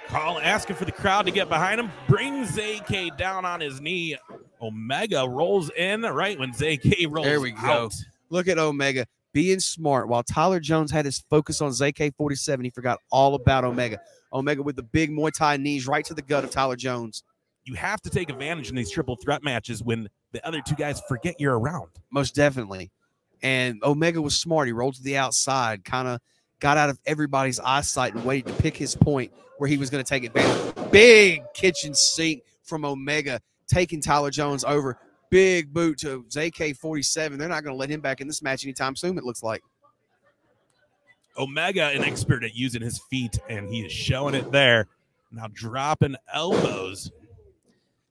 Call asking for the crowd to get behind him. Brings Z K down on his knee. Omega rolls in right when Z K rolls out. There we go. Out. Look at Omega being smart. While Tyler Jones had his focus on Z K forty-seven, he forgot all about Omega. Omega with the big Muay Thai knees right to the gut of Tyler Jones. You have to take advantage in these triple threat matches when the other two guys forget you're around. Most definitely. And Omega was smart. He rolled to the outside, kind of got out of everybody's eyesight and waited to pick his point where he was going to take advantage. Big kitchen sink from Omega taking Tyler Jones over. Big boot to Z K forty-seven. They're not going to let him back in this match anytime soon, it looks like. Omega, an expert at using his feet, and he is showing it there. Now dropping elbows.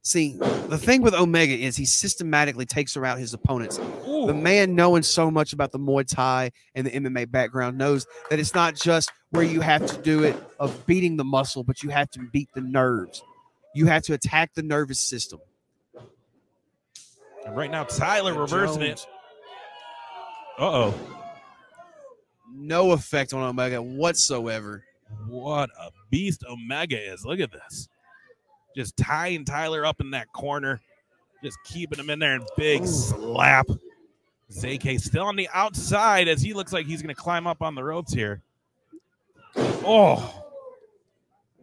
See, the thing with Omega is he systematically takes around his opponents. Ooh. The man, knowing so much about the Muay Thai and the M M A background, knows that it's not just where you have to do it of beating the muscle, but you have to beat the nerves. You have to attack the nervous system. And right now, Tyler reversing it. Uh-oh. No effect on Omega whatsoever. What a beast Omega is. Look at this. Just tying Tyler up in that corner. Just keeping him in there, and big Ooh. slap. Z K still on the outside as he looks like he's going to climb up on the ropes here. Oh.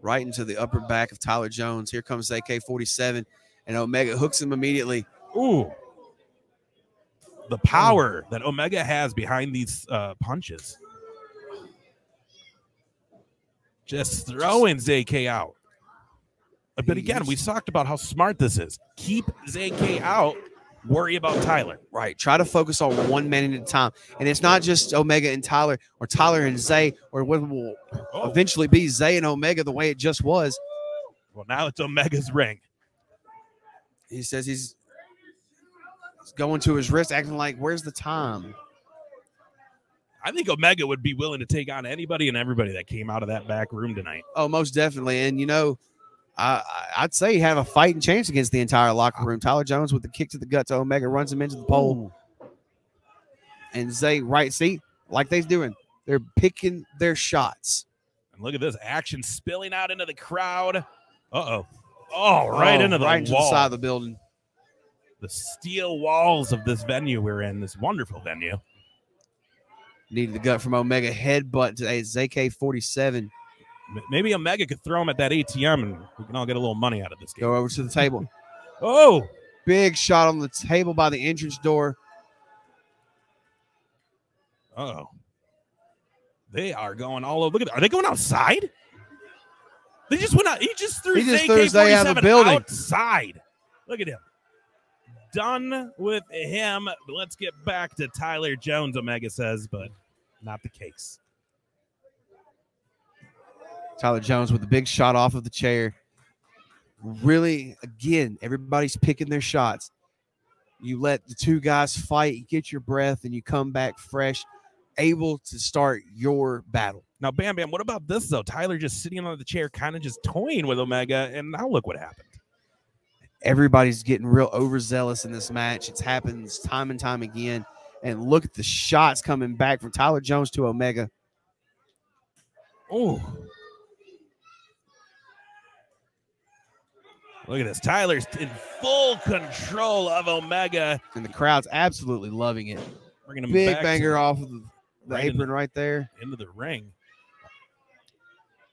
Right into the upper back of Tyler Jones. Here comes Z K forty-seven, and Omega hooks him immediately. Ooh. The power that Omega has behind these uh, punches. Just throwing Z K out. But again, we talked about how smart this is. Keep Z K out. Worry about Tyler. Right. Try to focus on one man at a time. And it's not just Omega and Tyler or Tyler and Zay or what will oh. eventually be Zay and Omega the way it just was. Well, now it's Omega's ring. He says he's going to his wrist, acting like, where's the time? I think Omega would be willing to take on anybody and everybody that came out of that back room tonight. Oh, most definitely. And, you know, I, I'd say you have a fighting chance against the entire locker room. Tyler Jones with the kick to the gut to Omega, runs him into the pole. Ooh. And Zay, right, see, like they're doing, they're picking their shots. And look at this action spilling out into the crowd. Uh-oh. Oh, right oh, into the right wall. Right to the side of the building. The steel walls of this venue we're in, this wonderful venue. Needed the gut from Omega, headbutt to Z K forty-seven. Maybe Omega could throw him at that A T M and we can all get a little money out of this game. Go over to the table. Oh! Big shot on the table by the entrance door. Uh-oh. They are going all over. Look at, are they going outside? They just went out. He just threw Z K forty-seven outside. Look at him. Done with him. Let's get back to Tyler Jones, Omega says, but not the case. Tyler Jones with a big shot off of the chair. Really, again, everybody's picking their shots. You let the two guys fight, you get your breath, and you come back fresh, able to start your battle. Now, Bam Bam, what about this, though? Tyler just sitting on the chair, kind of just toying with Omega, and now look what happened. Everybody's getting real overzealous in this match. It happens time and time again. And look at the shots coming back from Tyler Jones to Omega. Oh. Look at this. Tyler's in full control of Omega. And the crowd's absolutely loving it. Bringing him Big back banger off of the, the right apron in, right there. Into the ring.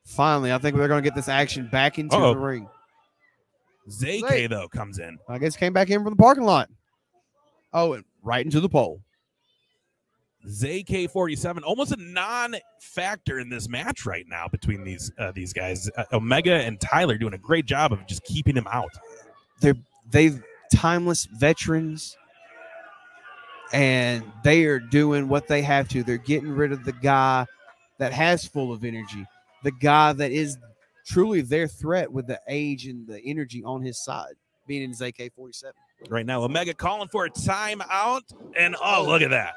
Finally, I think we're going to get this action back into Uh-oh. the ring. Z K, though, comes in. I guess came back in from the parking lot. Oh, and right into the pole. Z K forty-seven, almost a non-factor in this match right now between these uh, these guys. Uh, Omega and Tyler doing a great job of just keeping him out. They're they've timeless veterans, and they are doing what they have to. They're getting rid of the guy that has full of energy, the guy that is truly their threat with the age and the energy on his side, being in his A K forty-seven. Right now, Omega calling for a timeout, and oh, look at that.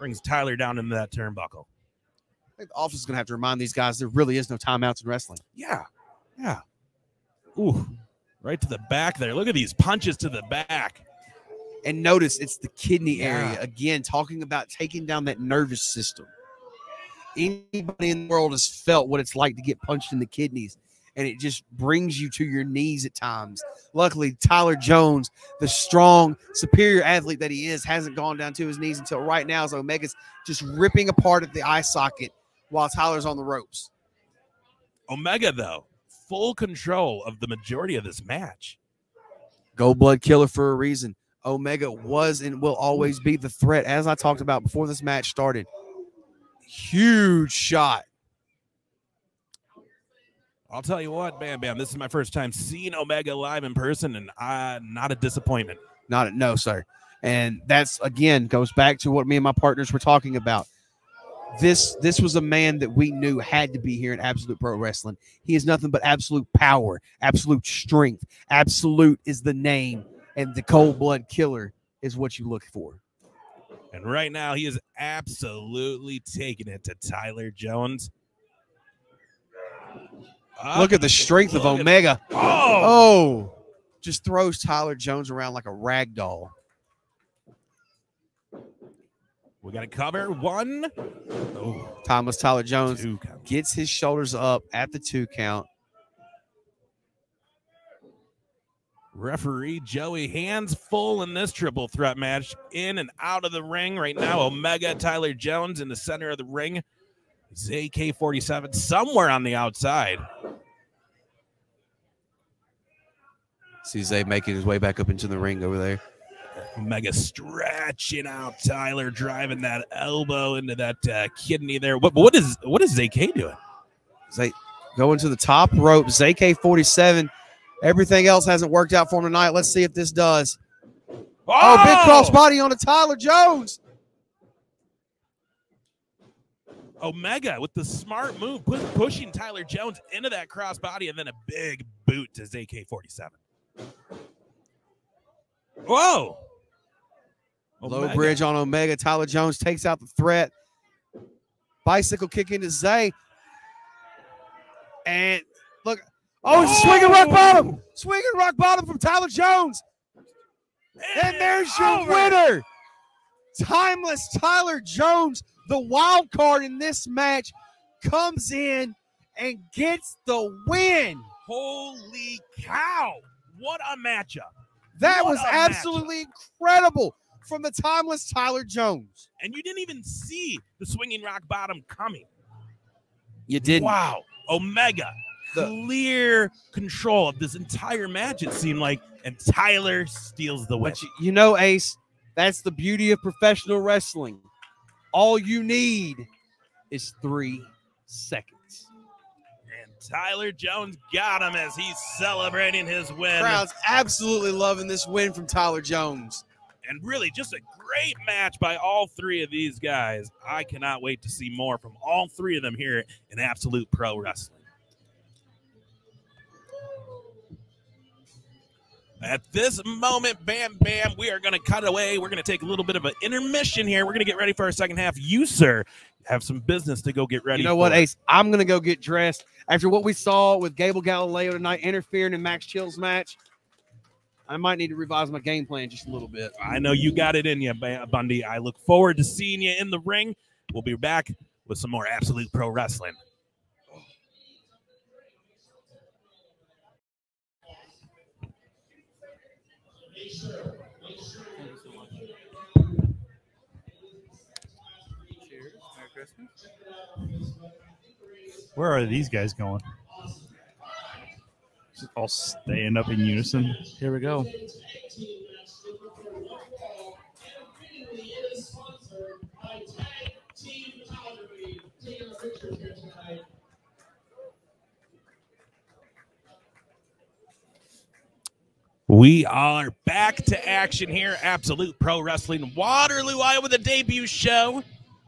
Brings Tyler down into that turnbuckle. I think the office is going to have to remind these guys there really is no timeouts in wrestling. Yeah, yeah. Ooh, right to the back there. Look at these punches to the back. And notice it's the kidney yeah. area. Again, talking about taking down that nervous system. Anybody in the world has felt what it's like to get punched in the kidneys, and it just brings you to your knees at times. Luckily, Tyler Jones, the strong, superior athlete that he is, hasn't gone down to his knees until right now as Omega's just ripping apart at the eye socket while Tyler's on the ropes. Omega, though, full control of the majority of this match. Go blood killer for a reason. Omega was and will always be the threat, as I talked about before this match started. Huge shot. I'll tell you what, Bam Bam, this is my first time seeing Omega live in person, and I, not a disappointment. Not a, no, sir. And that's, again, goes back to what me and my partners were talking about. This this was a man that we knew had to be here in Absolute Pro Wrestling. He is nothing but absolute power, absolute strength. Absolute is the name, and the cold blood killer is what you look for. And right now, he is absolutely taking it to Tyler Jones. Uh, look at the strength of Omega. Oh. oh, just throws Tyler Jones around like a rag doll. We got to cover one. Oh. Timeless Tyler Jones gets his shoulders up at the two count. Referee Joey, hands full in this triple threat match, in and out of the ring right now. Omega, Tyler Jones in the center of the ring. Z K forty-seven somewhere on the outside. See Zay making his way back up into the ring over there. Omega stretching out Tyler, driving that elbow into that uh, kidney there. What, what is what is Z K doing? Zay going to the top rope. Z K forty-seven. Everything else hasn't worked out for him tonight. Let's see if this does. Oh, oh big cross body on to Tyler Jones. Omega with the smart move, push, pushing Tyler Jones into that crossbody, and then a big boot to Z K forty-seven. Whoa! Omega. Low bridge on Omega. Tyler Jones takes out the threat. Bicycle kick into Zay. And look. Oh, it's oh. swinging rock bottom. Swinging rock bottom from Tyler Jones. And, and there's your over. winner. Timeless Tyler Jones, the wild card in this match, comes in and gets the win. Holy cow. What a matchup. That what was absolutely matchup. incredible from the timeless Tyler Jones. And you didn't even see the swinging rock bottom coming. You didn't. Wow. Omega, the clear control of this entire match, it seemed like, and Tyler steals the win. But you, you know, Ace, that's the beauty of professional wrestling. All you need is three seconds. And Tyler Jones got him as he's celebrating his win. Crowd's absolutely loving this win from Tyler Jones. And really just a great match by all three of these guys. I cannot wait to see more from all three of them here in Absolute Pro Wrestling. At this moment, Bam Bam, we are going to cut away. We're going to take a little bit of an intermission here. We're going to get ready for our second half. You, sir, have some business to go get ready for. You know what, Ace? I'm going to go get dressed. After what we saw with Gable Galileo tonight interfering in Max Chill's match, I might need to revise my game plan just a little bit. I know you got it in you, Bundy. I look forward to seeing you in the ring. We'll be back with some more Absolute Pro Wrestling. Where are these guys going? Just all staying up in unison. Here we go. We are back to action here. Absolute Pro Wrestling, Waterloo, Iowa, the debut show.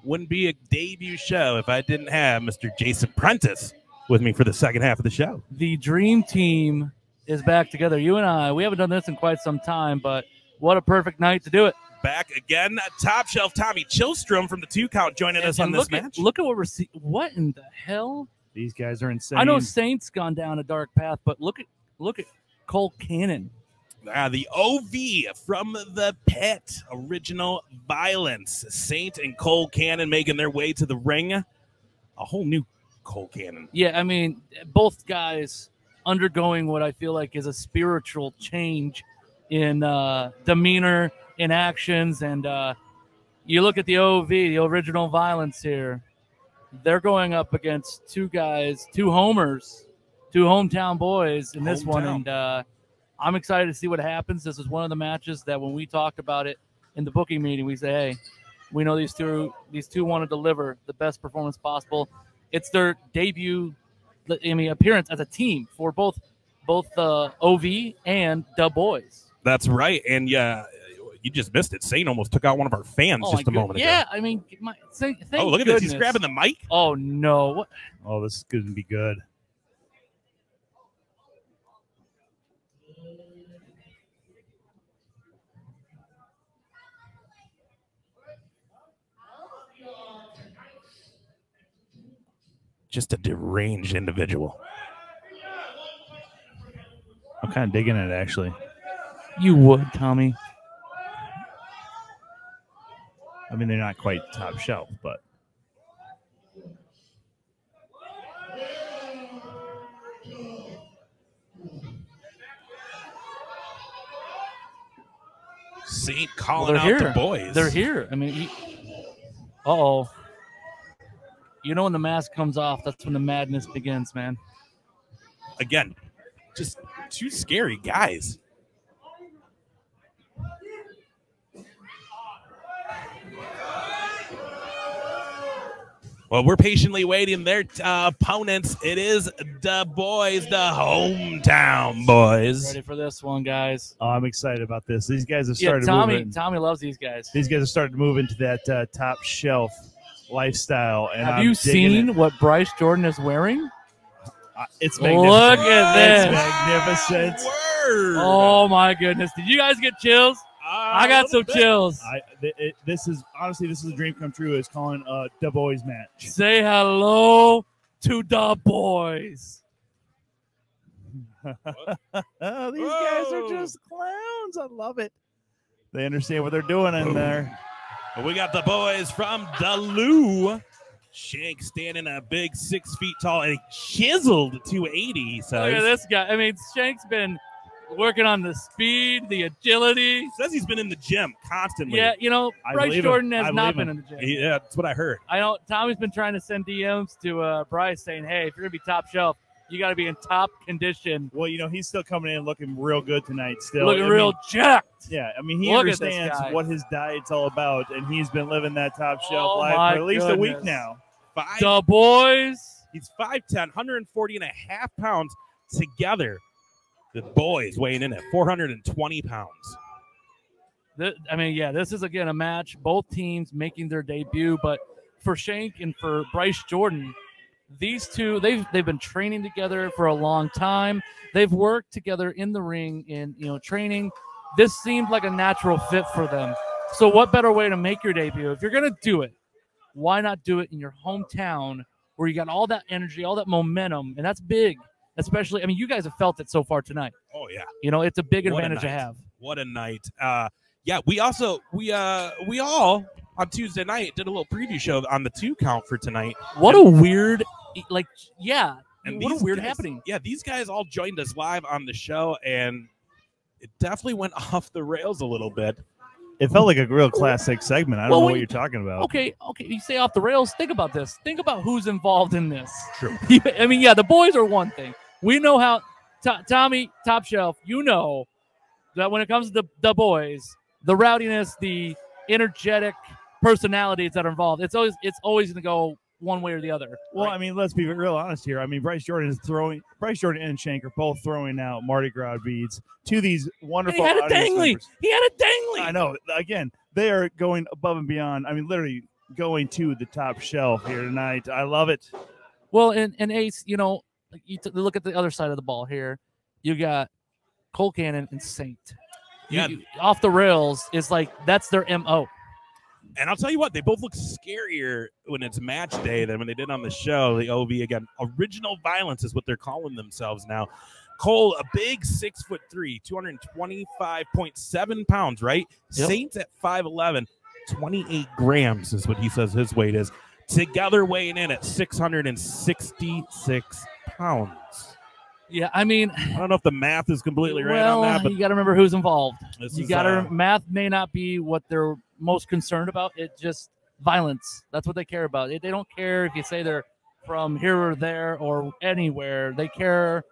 Wouldn't be a debut show if I didn't have Mister Jason Prentice with me for the second half of the show. The dream team is back together. You and I, we haven't done this in quite some time, but what a perfect night to do it. Back again, Top Shelf Tommy Chilstrom from the two count joining and, us on this look match. At, look at what we're seeing. What in the hell? These guys are insane. I know Saint's gone down a dark path, but look at look at Cole Cannon. Uh, the O V from the pit, Original Violence. Saint and Cole Cannon making their way to the ring. A whole new Cole Cannon. Yeah, I mean, both guys undergoing what I feel like is a spiritual change in uh, demeanor, in actions. And uh, you look at the O V, the Original Violence here. They're going up against two guys, two homers, two hometown boys in this hometown. one. And uh I'm excited to see what happens. This is one of the matches that when we talked about it in the booking meeting, we say, hey, We know these two these two want to deliver the best performance possible. It's their debut, I mean, appearance as a team for both both uh, O V and Da Boys. That's right, and yeah, you just missed it. Saint almost took out one of our fans oh, just a good. moment yeah, ago. Yeah, I mean, my, say, thank oh look goodness. at this, he's grabbing the mic. Oh no! What? Oh, this is going to be good. Just a deranged individual. I'm kind of digging it, actually. You would, Tommy. I mean, they're not quite top shelf, but. Saint calling well, out here. the boys. They're here. I mean, he... uh-oh. You know when the mask comes off, that's when the madness begins, man. Again, just two scary guys. Well, we're patiently waiting their uh, opponents. It is the boys, the hometown boys. Ready for this one, guys. Oh, I'm excited about this. These guys have started yeah, Tommy, moving. Tommy loves these guys. These guys have started to move into that uh, top shelf lifestyle. And have I'm you seen it. what Bryce Jordan is wearing? Uh, it's magnificent. Look at this. It's magnificent. Word. Oh, my goodness. Did you guys get chills? Uh, I got some bit. chills. I, it, it, this is honestly, this is a dream come true. It's calling a Da Boys match. Say hello to Da Boys. These Whoa. guys are just clowns. I love it. They understand what they're doing in Boom. there. We got the boys from Duluth. Shank standing a big six feet tall and chiseled two eighty. So look at this guy. I mean, Shank's been working on the speed, the agility. Says he's been in the gym constantly. Yeah, you know, Bryce Jordan has not been in the gym. Yeah, that's what I heard. I know Tommy's been trying to send D Ms to uh, Bryce saying, hey, if you're going to be top shelf, you got to be in top condition. Well, you know, he's still coming in looking real good tonight. Still looking I mean, real jacked. Yeah, I mean, he Look understands what his diet's all about, and he's been living that top shelf oh life for at least goodness. a week now. Five, Da Boys. He's five ten, one forty and a half pounds together. The boys weighing in at four hundred twenty pounds. The, I mean, yeah, this is, again, a match. Both teams making their debut, but for Shank and for Bryce Jordan, these two, they've they've been training together for a long time. They've worked together in the ring in you know training. This seemed like a natural fit for them. So what better way to make your debut? If you're gonna do it, why not do it in your hometown where you got all that energy, all that momentum, and that's big. Especially, I mean, you guys have felt it so far tonight. Oh yeah, you know it's a big advantage to have. What a night! Uh, yeah, we also we uh we all on Tuesday night did a little preview show on the two count for tonight. What and a weird. Like, yeah, and what a weird guys, happening. Yeah, these guys all joined us live on the show, and it definitely went off the rails a little bit. It felt like a real classic segment. I don't well, know what you, you're talking about. Okay, okay, you say off the rails. Think about this. Think about who's involved in this. True. I mean, yeah, the boys are one thing. We know how, Tommy, top shelf, you know that when it comes to the, the boys, the rowdiness, the energetic personalities that are involved, it's always it's always going to go one way or the other. Well, right? I mean, let's be real honest here. I mean, Bryce Jordan is throwing, Bryce Jordan and Shank are both throwing out Mardi Gras beads to these wonderful. And he had a dangly. Members. He had a dangly. I know. Again, they are going above and beyond. I mean, literally going to the top shelf here tonight. I love it. Well, and, and Ace, you know, you t look at the other side of the ball here. You got Cole Cannon and Saint. Yeah. You, you, off the rails is like, that's their M O. And I'll tell you what, they both look scarier when it's match day than when they did on the show. The O V, again, original violence is what they're calling themselves now. Cole, a big six foot three, two twenty-five point seven pounds, right? Yep. Saints at five eleven, twenty-eight grams is what he says his weight is. Together weighing in at six hundred sixty-six pounds. Yeah, I mean, I don't know if the math is completely right well, on that, but you got to remember who's involved. This you got to uh, math may not be what they're most concerned about. It just violence. That's what they care about. They, they don't care if you say they're from here or there or anywhere. They care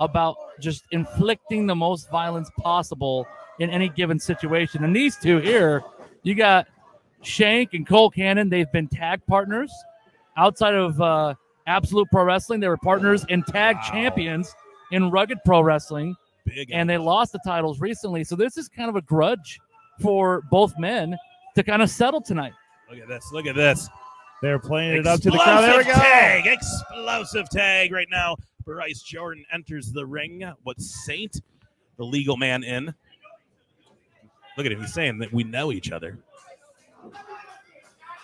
about just inflicting the most violence possible in any given situation. And these two here, you got Shank and Cole Cannon, they've been tag partners. Outside of uh, Absolute Pro Wrestling, they were partners and tag wow. champions in Rugged Pro Wrestling. Big and they lost the titles recently. So this is kind of a grudge for both men to kind of settle tonight. Look at this. Look at this. They're playing explosive it up to the crowd. There we go. Tag, explosive tag right now. Bryce Jordan enters the ring. What's Saint, the legal man, in? Look at him. He's saying that we know each other.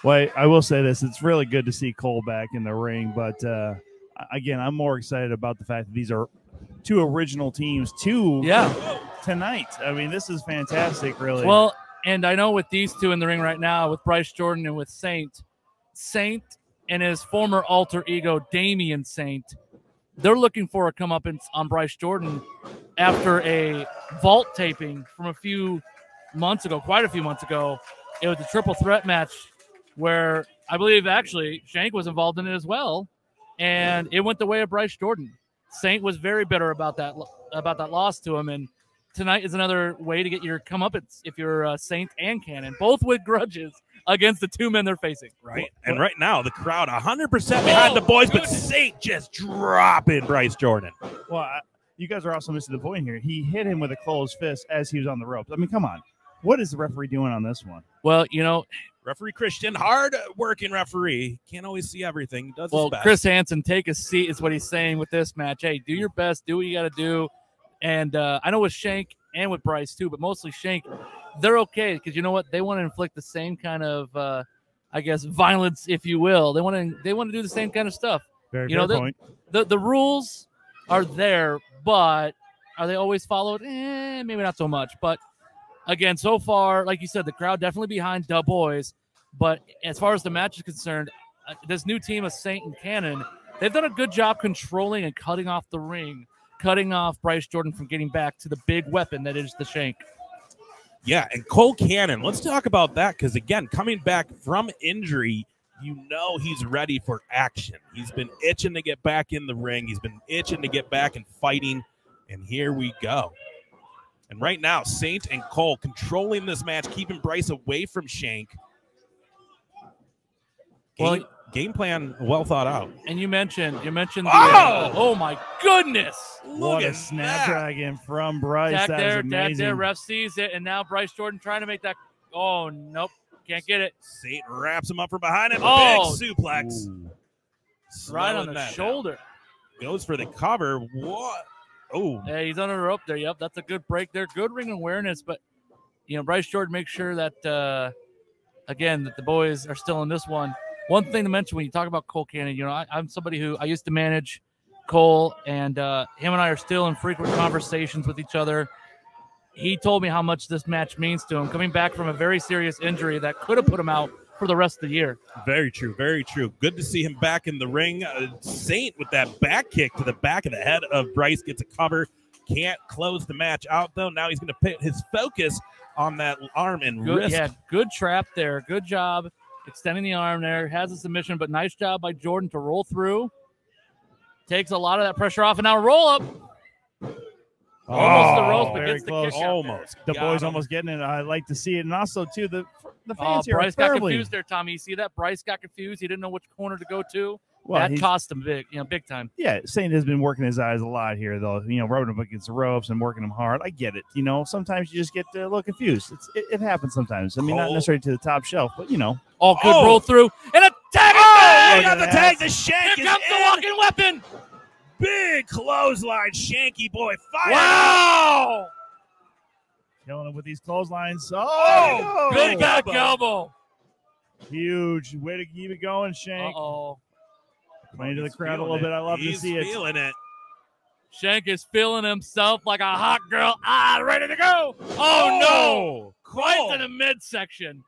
Wait, I will say this. It's really good to see Cole back in the ring. But, uh, again, I'm more excited about the fact that these are two original teams, two yeah. tonight. I mean, this is fantastic, really. Well, and I know with these two in the ring right now, with Bryce Jordan and with Saint, Saint and his former alter ego, Damian Saint, they're looking for a comeuppance on Bryce Jordan after a vault taping from a few months ago, quite a few months ago. It was a triple threat match where I believe actually Shank was involved in it as well, and it went the way of Bryce Jordan. Saint was very bitter about that about that loss to him, and tonight is another way to get your comeuppance if you're uh, Saint and Cannon, both with grudges against the two men they're facing. Right, and right now the crowd one hundred percent behind the boys, but Saint just dropping Bryce Jordan. Well, I, you guys are also missing the point here. He hit him with a closed fist as he was on the ropes. I mean, come on. What is the referee doing on this one? Well, you know, referee Christian, hard-working referee, can't always see everything. Does well, his best. Chris Hansen, take a seat is what he's saying with this match. Hey, do your best, do what you got to do. And uh, I know with Shank and with Bryce too, but mostly Shank, they're okay because you know what? They want to inflict the same kind of, uh, I guess, violence, if you will. They want to they want to do the same kind of stuff. Very you know, the, point. The the rules are there, but are they always followed? Eh, maybe not so much, but. Again, so far, like you said, the crowd definitely behind the boys. But as far as the match is concerned, uh, this new team of Saint and Cannon, they've done a good job controlling and cutting off the ring, cutting off Bryce Jordan from getting back to the big weapon that is the Shank. Yeah, and Cole Cannon, let's talk about that because, again, coming back from injury, you know he's ready for action. He's been itching to get back in the ring. He's been itching to get back and fighting, and here we go. And right now, Saint and Cole controlling this match, keeping Bryce away from Shank. Game, well, game plan well thought out. And you mentioned, you mentioned. The, oh! Uh, oh my goodness! Look what at a snapdragon from Bryce. Back that there, was amazing. Back there, ref sees it, and now Bryce Jordan trying to make that. Oh nope, can't get it. Saint wraps him up from behind him. Oh, big suplex. Ooh. Right on the shoulder. Down. Goes for the cover. What? Oh, yeah, he's under the rope there. Yep, that's a good break there. Good ring awareness, but you know Bryce Jordan makes sure that uh, again that the boys are still in this one. One thing to mention when you talk about Cole Cannon, you know I, I'm somebody who I used to manage Cole, and uh, him and I are still in frequent conversations with each other. He told me how much this match means to him, coming back from a very serious injury that could have put him out for the rest of the year. Very true, very true. Good to see him back in the ring. Uh, Saint with that back kick to the back of the head of Bryce gets a cover. Can't close the match out, though. Now he's going to put his focus on that arm and good, wrist. Yeah, good trap there. Good job extending the arm there. Has a submission, but nice job by Jordan to roll through. Takes a lot of that pressure off, and now roll up. Oh, almost the ropes, but gets the kick out. Almost. The boys almost getting it. I like to see it. And also, too, the the fans here. Bryce got confused there, Tommy. You see that? Bryce got confused. He didn't know which corner to go to. Well, that cost him big, you know, big time. Yeah, Saint has been working his eyes a lot here, though. You know, rubbing him against the ropes and working him hard. I get it. You know, sometimes you just get a little confused. It's, it, it happens sometimes. I mean, not necessarily to the top shelf, but, you know. All good roll through. And a tag. Oh, got the tag. The Shank is in. Here comes the walking weapon. Big clothesline, Shanky boy. Fire. Wow! Killing him with these clotheslines. Oh! Good oh, back elbow. Huge. Way to keep it going, Shank. Uh-oh. Playing to the crowd a little it. bit. I love He's to see it. He's feeling it. Shank is feeling himself like a hot girl. Ah, ready to go. Oh, oh no. Quite to the midsection.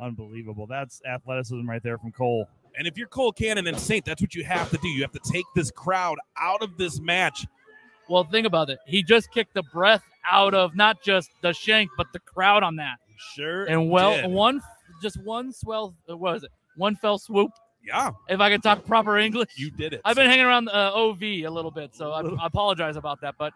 Unbelievable. That's athleticism right there from Cole. And if you're Cole Cannon and Saint, that's what you have to do. You have to take this crowd out of this match. Well, think about it. He just kicked the breath out of not just the Shank, but the crowd on that. Sure. And well, did. one just one swell. What was it? One fell swoop. Yeah. If I could talk proper English, you did it. I've been hanging around uh, O V a little bit, so I, I apologize about that. But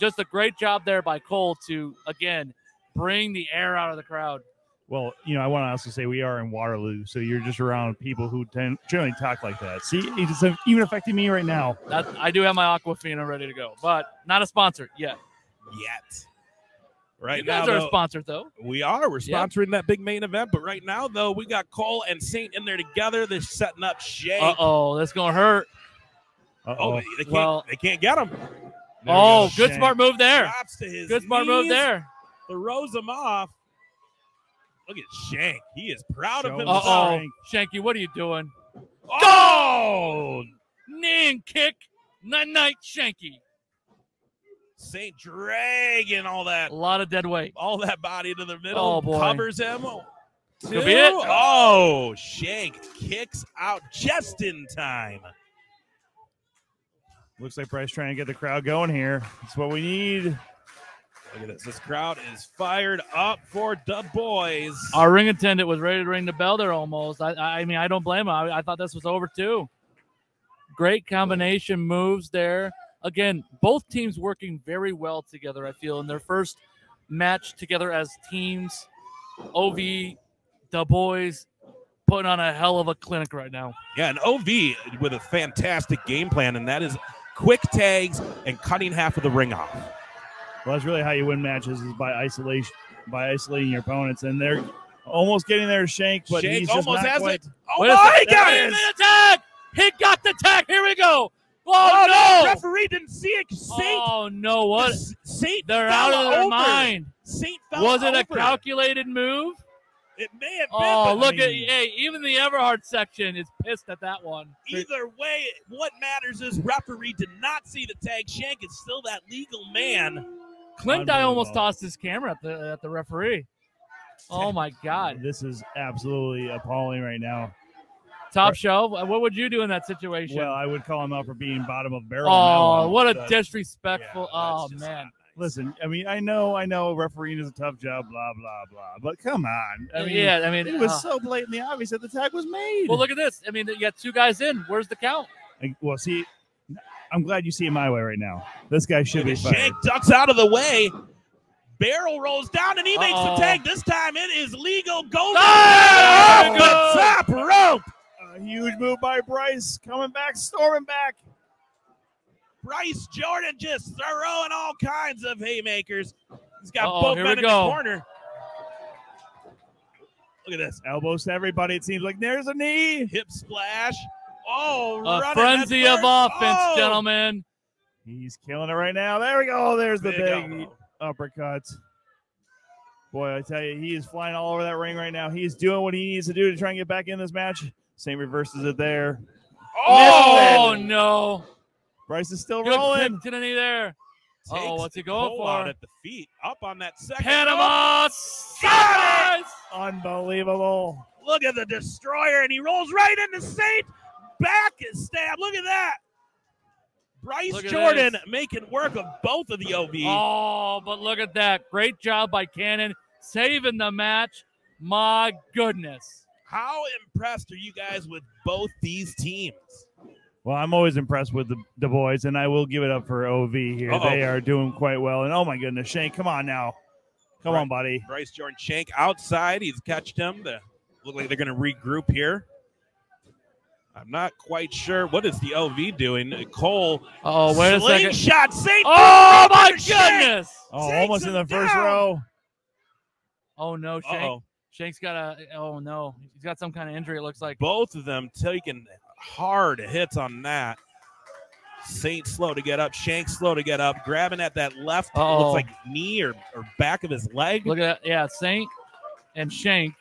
just a great job there by Cole to again bring the air out of the crowd. Well, you know, I want to also say we are in Waterloo, so you're just around people who tend, generally talk like that. See, it's even affecting me right now. That, I do have my Aquafina ready to go, but not a sponsor yet. Yet. Right you guys now, are though, a sponsor, though. We are. We're sponsoring yep. that big main event, but right now, though, we got Cole and Saint in there together. They're setting up Shank. Uh-oh, that's going to hurt. Uh-oh. Oh, they, they, can't, well, they can't get him. Oh, good Shank. smart move there. Good knees. smart move there. Throws him off. Look at Shank. He is proud Show of himself. Uh-oh. Shanky, what are you doing? Oh! Knee and kick. Night-night, Shanky. Saint dragging all that. A lot of dead weight. All that body to the middle. Oh, boy. Covers him. Could be it. Oh, Shank kicks out just in time. Looks like Bryce trying to get the crowd going here. That's what we need. Look at this. This crowd is fired up for the boys. Our ring attendant was ready to ring the bell there almost. I, I mean, I don't blame him. I, I thought this was over, too. Great combination moves there. Again, both teams working very well together, I feel, in their first match together as teams. O V, the boys, putting on a hell of a clinic right now. Yeah, and O V with a fantastic game plan, and that is quick tags and cutting half of the ring off. Well, that's really how you win matches is by isolation, by isolating your opponents. And they're almost getting there, Shank, but Shank he's just almost not has quite. it. Oh, Wait my God! Attack! He got the tag. Here we go. Oh, oh no! The referee didn't see it. Saint, oh no! What? Saint, they're out of their over. mind. Saint, was it over. a calculated move? It may have been. Oh, look I mean, at hey! Even the Everhart section is pissed at that one. Either way, what matters is referee did not see the tag. Shank is still that legal man. Clint, I almost tossed his camera at the, at the referee. Oh, my God. This is absolutely appalling right now. Top shelf, what would you do in that situation? Well, I would call him out for being bottom of barrel. Oh, what a disrespectful. Yeah, oh, man. Nice. Listen, I mean, I know, I know refereeing is a tough job, blah, blah, blah. But come on. I mean, yeah, I mean, it was uh, so blatantly obvious that the tag was made. Well, look at this. I mean, you got two guys in. Where's the count? I, well, see. I'm glad you see it my way right now. This guy should be fired. Shank ducks out of the way. Barrel rolls down, and he uh -oh. makes the tag. This time it is legal. Go oh, off the top rope. A huge move by Bryce. Coming back, storming back. Bryce Jordan just throwing all kinds of haymakers. He's got uh -oh, both men in go. the corner. Look at this. Elbows to everybody, it seems like. There's a knee. Hip splash. Oh, a frenzy of offense, oh. gentlemen. He's killing it right now. There we go. There's the big, big uppercut. Boy, I tell you, he is flying all over that ring right now. He's doing what he needs to do to try and get back in this match. Saint reverses it there. Oh, Missing. no. Bryce is still Good rolling. To the knee there. Uh oh, what's he going for? Out at the feet, up on that second. Panama size. Unbelievable. Look at the destroyer, and he rolls right into Saint. Back is stabbed. Look at that. Bryce look Jordan making work of both of the O V. Oh, but look at that. Great job by Cannon saving the match. My goodness. How impressed are you guys with both these teams? Well, I'm always impressed with the, the boys, and I will give it up for O V here. Uh-oh. They are doing quite well. And, oh, my goodness, Shank, come on now. Come Bryce, on, buddy. Bryce Jordan Shank outside. He's catched him. They look like they're going to regroup here. I'm not quite sure. What is the O V doing? Cole. Uh oh, wait a second. Slingshot. Saint oh, my goodness. Shank. Oh, almost in the down. first row. Oh, no. Shank. Uh -oh. Shank's got a. Oh, no. He's got some kind of injury, it looks like. Both of them taking hard hits on that. Saint slow to get up. Shank slow to get up. Grabbing at that left. Uh -oh. Looks like knee or, or back of his leg. Look at that. Yeah, Saint and Shank.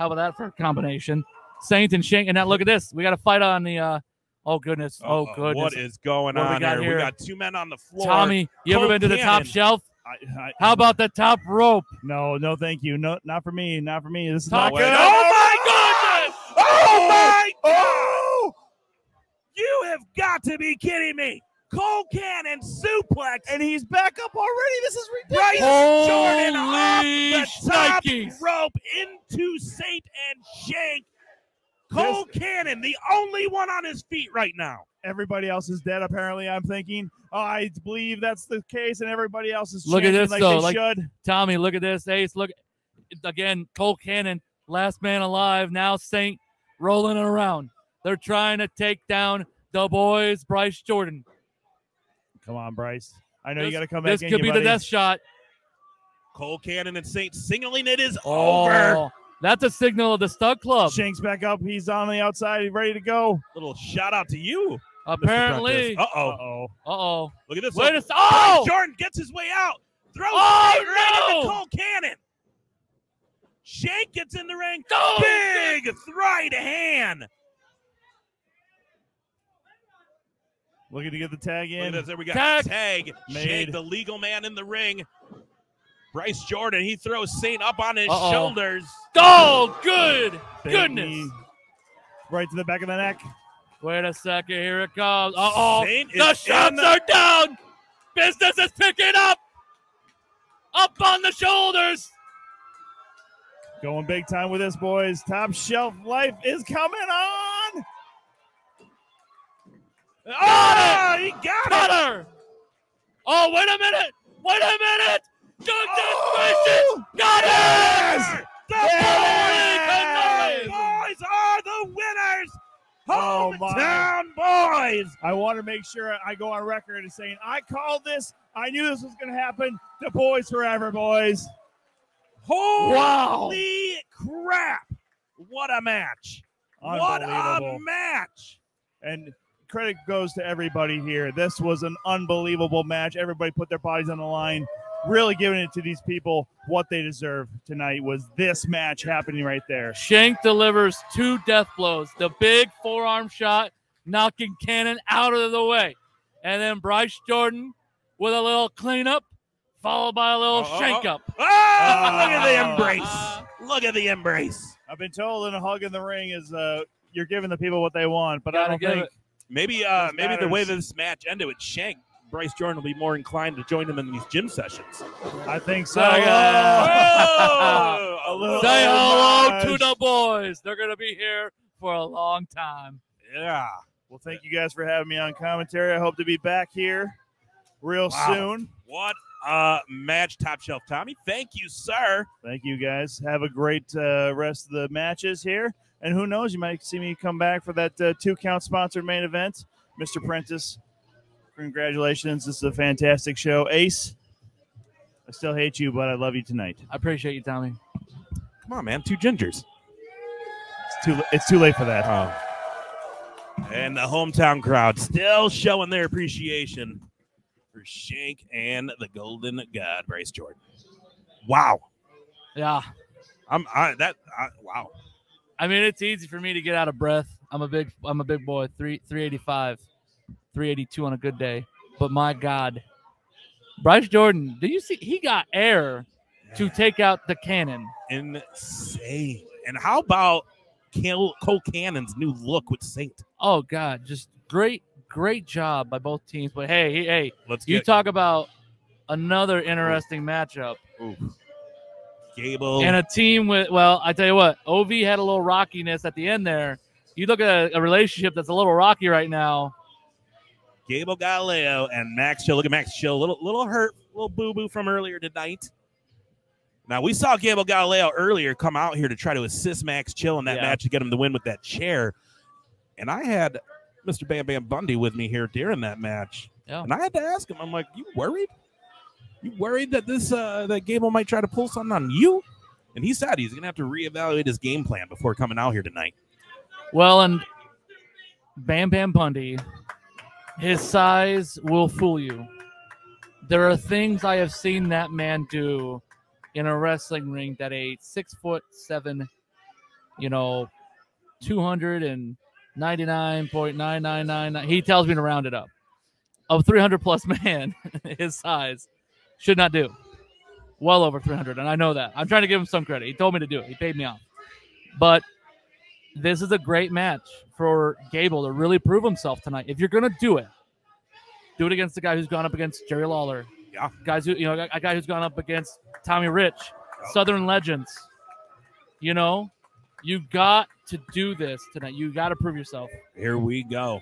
How about that for a combination? Saint and Shank, and now look at this. We got a fight on the. Uh, oh goodness! Oh uh, goodness! What is going what on here? here? We got two men on the floor. Tommy, you Cole ever been to Cannon. the top shelf? I, I, How about the top rope? No, no, thank you. No, not for me. Not for me. This is Talk not. Good. Oh, oh my goodness! Oh my! Oh! You have got to be kidding me! Cole Cannon suplex, and he's back up already. This is ridiculous. Bryce Jordan off the top Nikes. rope into Saint and Shank. Cole this, Cannon, the only one on his feet right now. Everybody else is dead, apparently, I'm thinking. Oh, I believe that's the case, and everybody else is look at this, like though. They like, should. Tommy, look at this. Ace, look. again, Cole Cannon, last man alive. Now Saint rolling around. They're trying to take down the boys, Bryce Jordan. Come on, Bryce. I know this, you got to come back in. This could be buddy. the death shot. Cole Cannon and Saint signaling it is oh, over. That's a signal of the Stud Club. Shank's back up. He's on the outside. He's ready to go. Little shout out to you. Apparently. Uh-oh. Uh-oh. Uh-oh. Look at this. Wait a oh! Jordan gets his way out. Throws oh, Saint no! right into Cole Cannon. Shank gets in the ring. Oh, Big right hand. Looking to get the tag in. Look at this. There we go. Tag. tag. Shank, the legal man in the ring. Bryce Jordan, he throws Saint up on his Uh-oh. shoulders. Oh, good Big goodness. Knee. Right to the back of the neck. Wait a second. Here it comes. Uh-oh. The shots the are down. Business is picking up. Up on the shoulders. Going big time with this, boys. Top shelf life is coming on. Got oh, it. he got Got her. Oh, wait a minute. Wait a minute. Oh, got yes. it. The yes. boys. Yes. boys are the winners. Hometown oh boys. I want to make sure I go on record as saying, I called this. I knew this was going to happen. The boys forever, boys. Holy wow. crap. What a match. What a match. And credit goes to everybody here. This was an unbelievable match. Everybody put their bodies on the line. Really giving it to these people what they deserve tonight was this match happening right there. Shank delivers two death blows. The big forearm shot, knocking Cannon out of the way. And then Bryce Jordan with a little cleanup, followed by a little uh-oh. shank up. Oh, uh, look at the embrace. Uh, look at the embrace. I've been told in a hug in the ring is uh, you're giving the people what they want, but I don't think it. Maybe uh, maybe matters. The way that this match ended with Shank, Bryce Jordan will be more inclined to join him in these gym sessions. I think so. Oh, yeah. oh, a little Say hello much. to the boys. They're going to be here for a long time. Yeah. Well, thank you guys for having me on commentary. I hope to be back here real wow. soon. What a match, Top Shelf Tommy. Thank you, sir. Thank you, guys. Have a great uh, rest of the matches here. And who knows, you might see me come back for that uh, two-count sponsored main event. Mister Prentice, congratulations. This is a fantastic show. Ace, I still hate you, but I love you tonight. I appreciate you, Tommy. Come on, man. Two gingers. It's too, it's too late for that. Oh. And the hometown crowd still showing their appreciation for Shank and the Golden God, Bryce Jordan. Wow. Yeah. I'm. I, that. I, wow. I mean, it's easy for me to get out of breath. I'm a big, I'm a big boy. Three, three eighty-five, three eighty-two on a good day. But my God, Bryce Jordan, do you see? He got air to take out the Cannon. Insane. And how about Cole Cannon's new look with Saint? Oh God, just great, great job by both teams. But hey, hey, let's you get talk about another interesting Ooh. matchup. Ooh. Gable. And a team with, well, I tell you what, O V had a little rockiness at the end there. You look at a, a relationship that's a little rocky right now. Gable Galileo and Max Chill. Look at Max Chill. Little, little hurt, little boo-boo from earlier tonight. Now, we saw Gable Galileo earlier come out here to try to assist Max Chill in that yeah. match to get him to win with that chair. And I had Mister Bam Bam Bundy with me here during that match. Yeah. And I had to ask him, I'm like, you worried? You worried that this uh, that Gable might try to pull something on you? And he said he's going to have to reevaluate his game plan before coming out here tonight. Well, and Bam Bam Bundy, his size will fool you. There are things I have seen that man do in a wrestling ring that a six foot seven, you know, two ninety-nine point nine nine nine nine, he tells me to round it up, of three hundred plus man, his size should not do. Well over three hundred, and I know that. I'm trying to give him some credit. He told me to do it. He paid me off. But this is a great match for Gable to really prove himself tonight. If you're going to do it, do it against the guy who's gone up against Jerry Lawler. Yeah. Guys who, you know, a guy who's gone up against Tommy Rich, oh. Southern Legends. You know, you got to do this tonight. You got to prove yourself. Here we go.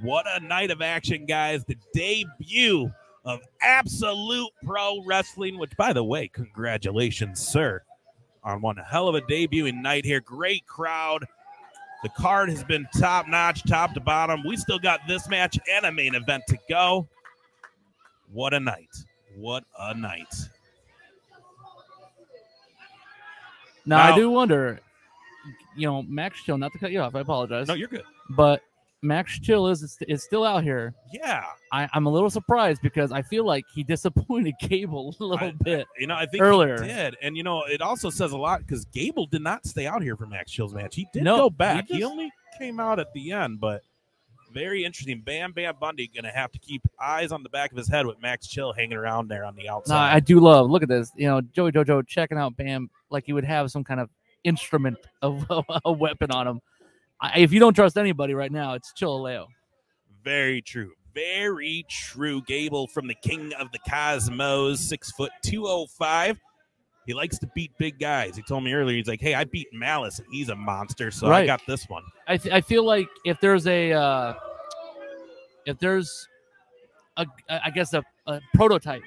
What a night of action, guys. The debut of Absolute Pro Wrestling, which, by the way, congratulations, sir. on one hell of a debuting night here. Great crowd. The card has been top-notch, top to bottom. We still got this match and a main event to go. What a night. What a night. Now, now I do wonder, you know, Max Chill, not to cut you off, I apologize. No, you're good. But Max Chill is, is still out here. Yeah. I, I'm a little surprised because I feel like he disappointed Gable a little I, bit You know, I think earlier. He did. And, you know, it also says a lot because Gable did not stay out here for Max Chill's match. He did no, go back. He, just, he only came out at the end, but very interesting. Bam Bam Bundy going to have to keep eyes on the back of his head with Max Chill hanging around there on the outside. Nah, I do love, look at this, you know, Joey Dojo checking out Bam like he would have some kind of instrument, of a weapon on him. I, if you don't trust anybody right now, it's Chillaleo. Very true. Very true. Gable from the King of the Cosmos, six foot two oh five. He likes to beat big guys. He told me earlier, he's like, hey, I beat Malice, and he's a monster, so right. I got this one. I, th I feel like if there's a, uh, if there's, a, I guess, a, a prototype,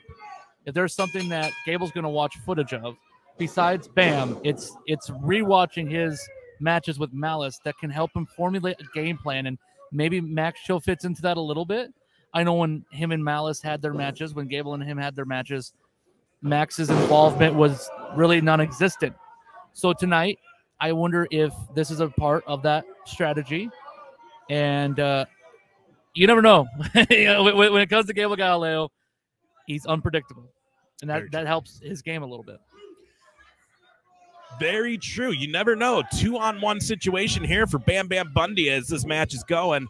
if there's something that Gable's going to watch footage of, besides Bam, it's it's rewatching his matches with Malice that can help him formulate a game plan, and maybe Max Chill fits into that a little bit. I know when him and Malice had their matches, when Gable and him had their matches, Max's involvement was really non-existent. So tonight, I wonder if this is a part of that strategy, and uh, you never know. When it comes to Gable Galileo, he's unpredictable, and that, that helps his game a little bit. Very true. You never know. Two-on-one situation here for Bam Bam Bundy as this match is going.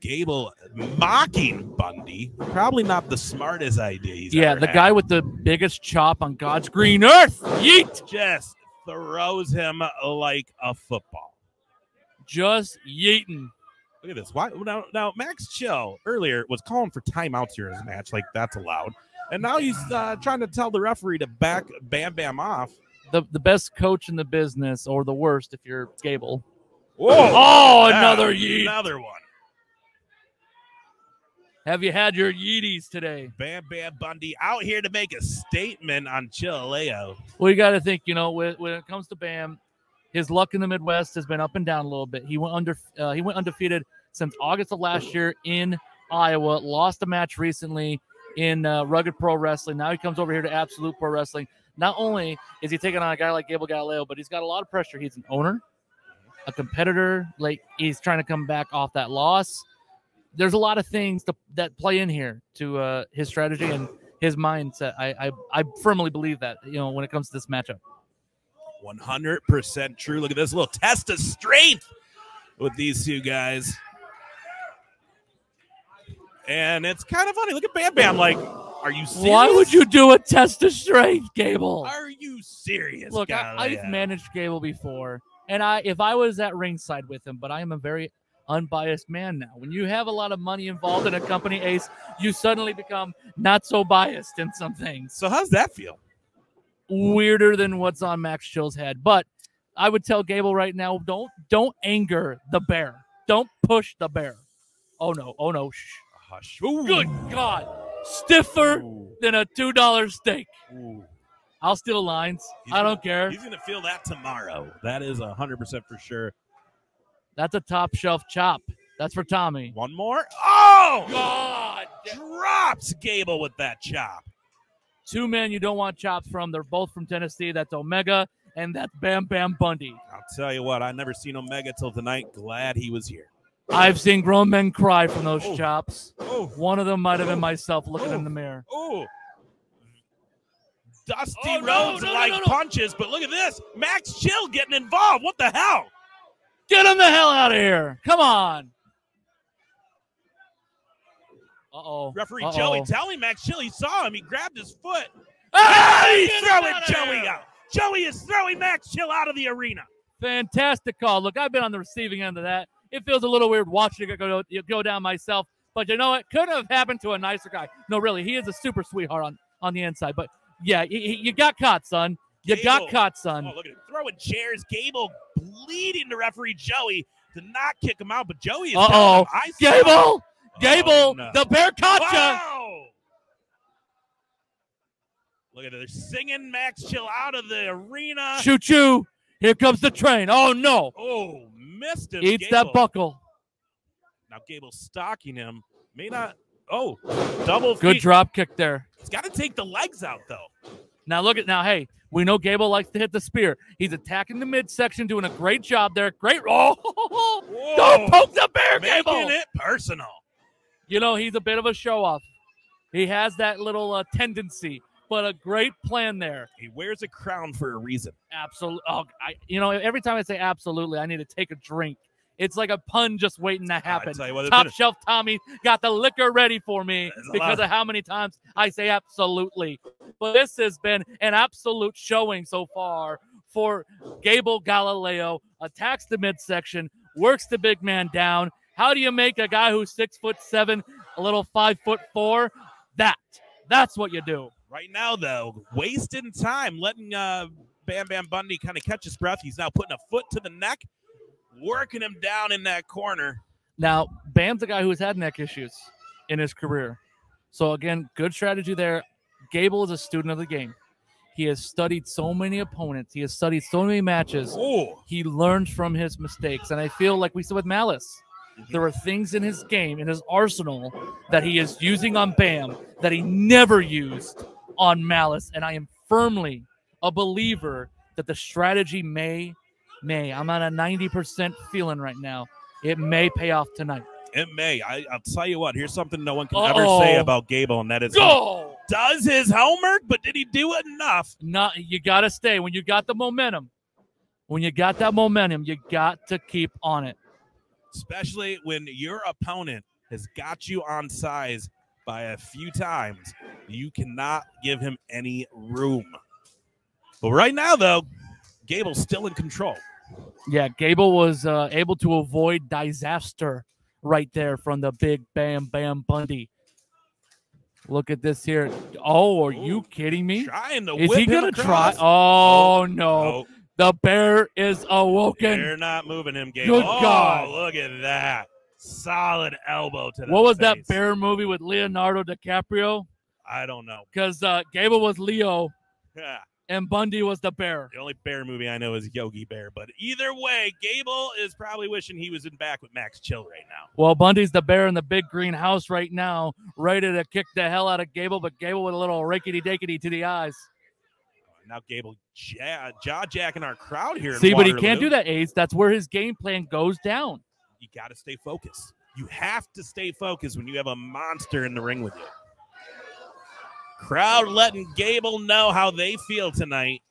Gable mocking Bundy. Probably not the smartest idea he's Yeah, ever the had. Guy with the biggest chop on God's green earth. Yeet! Just throws him like a football. Just yeeting. Look at this. Why, now, now, Max Chill earlier was calling for timeouts here in his match. Like, that's allowed. And now he's uh, trying to tell the referee to back Bam Bam off. The the best coach in the business, or the worst if you're Gable. Whoa! Oh, another yeet. Another one. Have you had your yeeties today? Bam Bam Bundy out here to make a statement on Chillaleo. Well, you got to think, you know, when, when it comes to Bam, his luck in the Midwest has been up and down a little bit. He went under. Uh, he went undefeated since August of last year in Iowa. Lost a match recently in uh, Rugged Pro Wrestling. Now he comes over here to Absolute Pro Wrestling. Not only is he taking on a guy like Gable Galileo, but he's got a lot of pressure. He's an owner, a competitor. Like, he's trying to come back off that loss. There's a lot of things to, that play in here to uh, his strategy and his mindset. I, I I firmly believe that, you know, when it comes to this matchup. one hundred percent true. Look at this little test of strength with these two guys. And it's kind of funny. Look at Bam Bam. Like, are you serious? Why would you do a test of strength, Gable? Are you serious? Look, I, I've managed Gable before, and I if I was at ringside with him, but I am a very unbiased man now. When you have a lot of money involved in a company, Ace, you suddenly become not so biased in some things. So how's that feel? Weirder than what's on Max Chill's head. But I would tell Gable right now, don't don't anger the bear. Don't push the bear. Oh, no. Oh, no. Shh. Hush. Good God. Stiffer Ooh. Than a two dollar steak. Ooh. I'll steal lines. He's I don't gonna, care. He's going to feel that tomorrow. That is one hundred percent for sure. That's a top shelf chop. That's for Tommy. One more. Oh! God! Drops Gable with that chop. Two men you don't want chops from. They're both from Tennessee. That's Omega and that's Bam Bam Bundy. I'll tell you what. I never seen Omega till tonight. Glad he was here. I've seen grown men cry from those oh, chops. Oh, one of them might have been myself looking oh, in the mirror. Oh, Dusty oh, no, Rhodes no, no, like no, no. punches, but look at this. Max Chill getting involved. What the hell? Get him the hell out of here. Come on. Uh-oh. Referee uh -oh. Joey telling Max Chill he saw him. He grabbed his foot. Ah, he's throwing out Joey here. out. Joey is throwing Max Chill out of the arena. Fantastic call. Look, I've been on the receiving end of that. It feels a little weird watching it go, go down myself. But you know what? Couldn't have happened to a nicer guy. No, really, he is a super sweetheart on, on the inside. But, yeah, he, he, you got caught, son. You Gable. got caught, son. Oh, look at him. Throwing chairs. Gable bleeding to referee Joey to not kick him out. But Joey is uh -oh. I Gable! Him. Gable! Oh, no. The bear caught you! Wow. Look at it. They're singing Max Chill out of the arena. Choo choo. Here comes the train. Oh, no. Oh, missed him. Eats Gable. That buckle. Now Gable stalking him. May not. Oh, double feet. Good drop kick there. He's got to take the legs out, though. Now, look at now. Hey, we know Gable likes to hit the spear. He's attacking the midsection, doing a great job there. Great. Oh, whoa. Don't poke the bear, Making Gable. Making it personal. You know, he's a bit of a show-off. He has that little uh, tendency, but a great plan there. He wears a crown for a reason. Absolutely. Oh, I, you know, every time I say absolutely, I need to take a drink. It's like a pun just waiting to happen. What, Top Shelf Tommy got the liquor ready for me because of how many times I say absolutely. But this has been an absolute showing so far for Gable Galileo. Attacks the midsection, works the big man down. How do you make a guy who's six foot seven, a little five foot four? That. That's what you do. Right now, though, wasting time, letting uh, Bam Bam Bundy kind of catch his breath. He's now putting a foot to the neck, working him down in that corner. Now, Bam's a guy who has had neck issues in his career. So, again, good strategy there. Gable is a student of the game. He has studied so many opponents. He has studied so many matches. Oh. He learned from his mistakes. And I feel like we said with Malice, there are things in his game, in his arsenal, that he is using on Bam that he never used on Malice. And I am firmly a believer that the strategy may, may. I'm on a ninety percent feeling right now. It may pay off tonight. It may. I, I'll tell you what. Here's something no one can Uh-oh. ever say about Gable, and that is Go! does his homework, but did he do enough? Not, you got to stay. When you got the momentum, when you got that momentum, you got to keep on it. Especially when your opponent has got you on size by a few times, you cannot give him any room. But right now, though, Gable's still in control. Yeah, Gable was uh, able to avoid disaster right there from the big Bam Bam Bundy. Look at this here. Oh, are Ooh, you kidding me? Trying to Is whip he going to try? Oh, oh no. no. The bear is awoken. They're not moving him, Gable. Good oh, God. Look at that. Solid elbow to the What was face. that bear movie with Leonardo DiCaprio? I don't know. Because uh, Gable was Leo, yeah. and Bundy was the bear. The only bear movie I know is Yogi Bear. But either way, Gable is probably wishing he was in back with Max Chill right now. Well, Bundy's the bear in the big green house right now, ready to kick the hell out of Gable, but Gable with a little rickety-dickety to the eyes. Now Gable ja jaw jacking our crowd here. See, in but Waterloo. He can't do that, Ace. That's where his game plan goes down. You got to stay focused. You have to stay focused when you have a monster in the ring with you. Crowd letting Gable know how they feel tonight.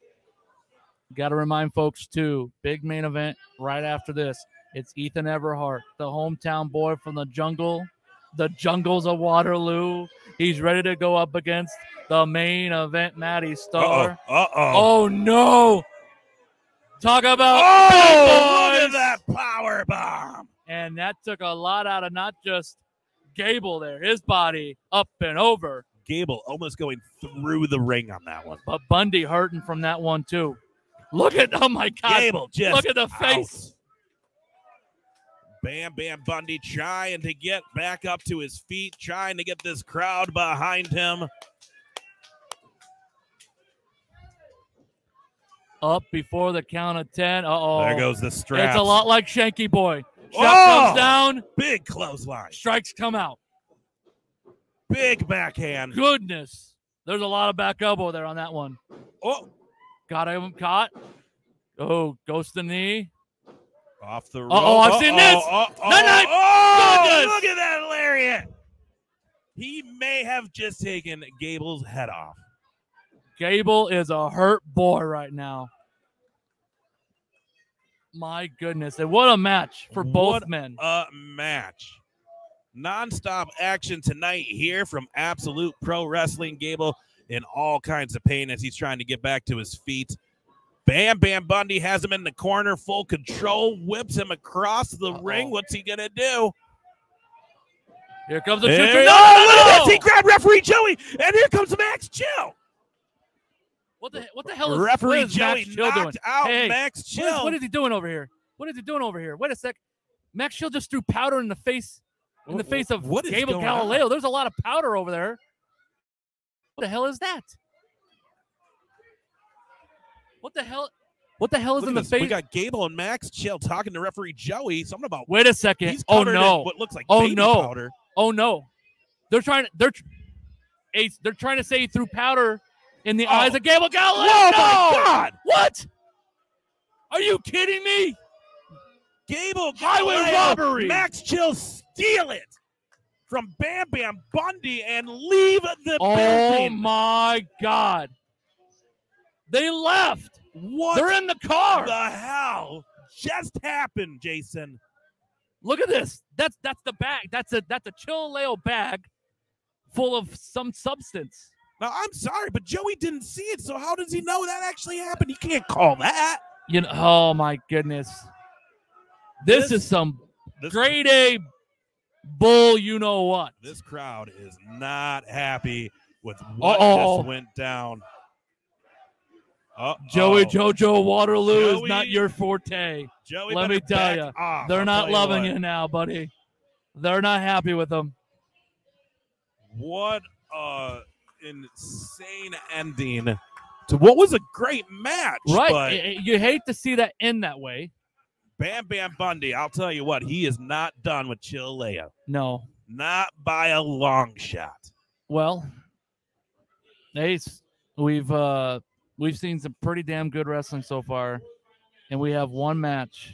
Got to remind folks, too, big main event right after this. It's Ethan Everhart, the hometown boy from the jungle, the jungles of Waterloo. He's ready to go up against the main event, Matty Starr. Uh-oh. Uh-oh. Oh, no. Talk about oh, look at that power bomb. And that took a lot out of not just Gable there. His body up and over. Gable almost going through the ring on that one. But Bundy hurting from that one, too. Look at, oh, my God. Gable just Look at the face. Out. Bam Bam Bundy trying to get back up to his feet, trying to get this crowd behind him. Up before the count of ten. Uh-oh. There goes the strap. It's a lot like Shanky Boy. Shot oh! comes down. Big clothesline. Strikes come out. Big backhand. Goodness. There's a lot of back elbow there on that one. Oh. Got him caught. Oh, goes to the knee. Off the rope. Uh oh, I've uh -oh, seen this. Uh -oh, uh -oh, uh -oh, oh look at that lariat. He may have just taken Gable's head off. Gable is a hurt boy right now. My goodness. And what a match for both what men. A match. Non-stop action tonight here from Absolute Pro Wrestling. Gable in all kinds of pain as he's trying to get back to his feet. Bam Bam Bundy has him in the corner, full control, whips him across the Uh-oh. ring. What's he going to do? Here comes the choo-choo. No, no, look at this. He grabbed referee Joey, and here comes Max Chill. What the, what the hell is referee is Joey Max Chill doing? out hey, Max Chill. What is, what is he doing over here? What is he doing over here? Wait a sec. Max Chill just threw powder in the face, in what, the face of what is Gable Galileo. On? There's a lot of powder over there. What the hell is that? What the hell? What the hell is in the face? We got Gable and Max Chill talking to referee Joey. Something about wait a second. He's oh no! What looks like oh baby no! Powder. Oh no! They're trying to they're Ace. They're trying to say he threw powder in the oh. eyes of Gable Galileo. Oh no! My God! What? Are you kidding me? Gable Highway Galileo, robbery. Max Chill steal it from Bam Bam Bundy and leave the oh building. Oh my God! They left. What They're in the car. The hell just happened, Jason? Look at this. That's that's the bag. That's a that's a Chill-Leo bag full of some substance. Now I'm sorry, but Joey didn't see it, so how does he know that actually happened? He can't call that. You know, oh my goodness. This, this is some this, grade A bull, you know what? This crowd is not happy with what Uh-oh. just went down. Uh-oh. Joey JoJo Waterloo Joey, is not your forte. Joey Let me tell you, off. they're I'll not loving you, you now, buddy. They're not happy with them. What a insane ending to what was a great match. Right, but you hate to see that end that way. Bam Bam Bundy, I'll tell you what, he is not done with Chill-Leo. No. Not by a long shot. Well, Ace, we've... Uh, We've seen some pretty damn good wrestling so far, and we have one match.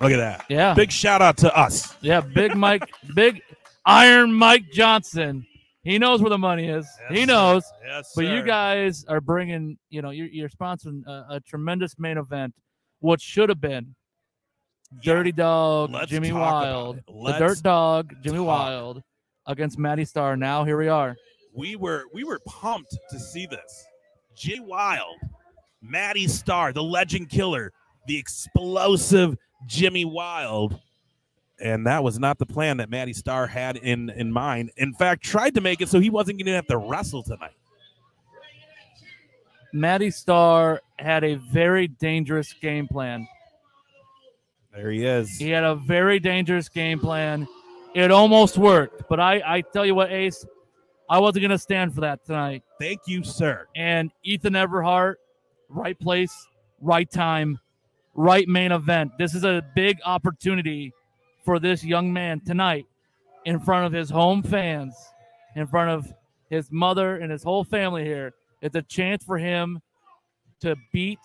Look at that. Yeah. Big shout out to us. Yeah, Big Mike, Big Iron Mike Johnson. He knows where the money is. Yes, he knows. Yes, but you guys are bringing, you know, you're, you're sponsoring a, a tremendous main event. What should have been yeah. Dirty Dog, Let's Jimmy Wylde, the Dirt Dog, Jimmy talk. Wylde against Matty Starr. Now here we are. We were we were pumped to see this. Jimmy Wylde, Matty Starr, the Legend Killer, the explosive Jimmy Wylde. And that was not the plan that Matty Starr had in, in mind. In fact, tried to make it so he wasn't going to have to wrestle tonight. Matty Starr had a very dangerous game plan. There he is. He had a very dangerous game plan. It almost worked. But I, I tell you what, Ace, I wasn't going to stand for that tonight. Thank you, sir. And Ethan Everhart, right place, right time, right main event. This is a big opportunity for this young man tonight in front of his home fans, in front of his mother and his whole family here. It's a chance for him to beat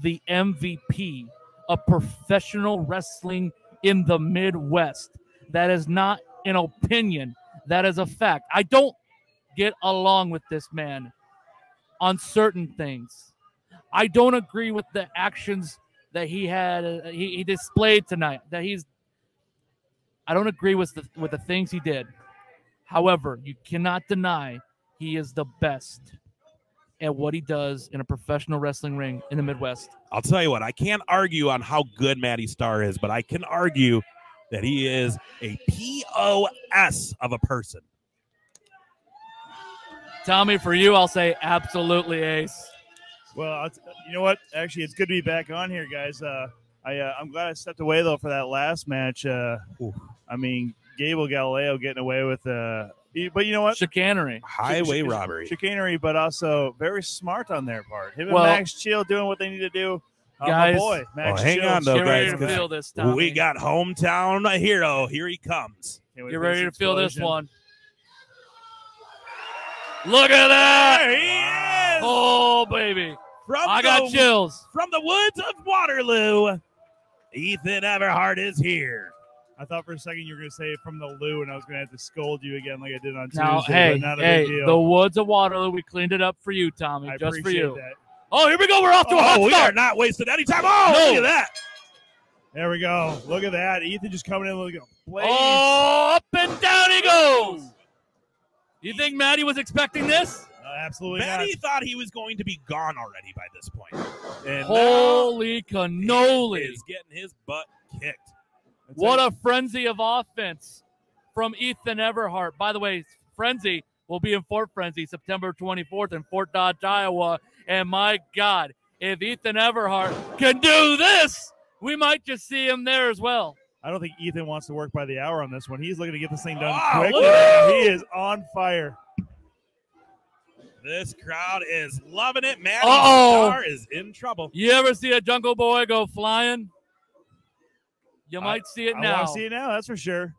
the M V P of professional wrestling in the Midwest. That is not an opinion. That is a fact. I don't get along with this man on certain things. I don't agree with the actions that he had, uh, he, he displayed tonight, that he's I don't agree with the with the things he did. However, you cannot deny he is the best at what he does in a professional wrestling ring in the Midwest. I'll tell you what, I can't argue on how good Matty Starr is, but I can argue that he is a P O S of a person. Tommy, for you, I'll say absolutely, Ace. Well, you know what? Actually, it's good to be back on here, guys. Uh, I, uh, I'm glad I stepped away, though, for that last match. Uh, I mean, Gable Galileo getting away with uh, – but you know what? Chicanery. Highway ch ch robbery. Chicanery, but also very smart on their part. Him well, and Max Chill doing what they need to do. Uh, guys, my boy, Max oh, hang Chill. on, though, Get guys. Ready to feel this, Tommy. We got hometown hero. Here he comes. Get ready to explosion. feel this one. Look at that. There he is. Oh, baby. From I the, got chills. From the woods of Waterloo. Ethan Everhart is here. I thought for a second you were going to say from the loo, and I was going to have to scold you again like I did on now, Tuesday. Hey, but not hey, a big deal. The woods of Waterloo, we cleaned it up for you, Tommy, I just for you. That. Oh, here we go. We're off to oh, a hot we start. We are not wasting any time. Oh, no. Look at that. There we go. Look at that. Ethan just coming in. Look at Oh, up and down he goes. You think Matty was expecting this? Uh, absolutely Matty not. thought he was going to be gone already by this point. And Holy cannoli. He's getting his butt kicked. That's what it. a frenzy of offense from Ethan Everhart. By the way, Frenzy will be in Fort Frenzy September twenty-fourth in Fort Dodge, Iowa. And my God, if Ethan Everhart can do this, we might just see him there as well. I don't think Ethan wants to work by the hour on this one. He's looking to get this thing done oh, quickly. He is on fire. This crowd is loving it. Matty Starr is in trouble. You ever see a Jungle Boy go flying? You might I, see it I now. I want to see it now, that's for sure.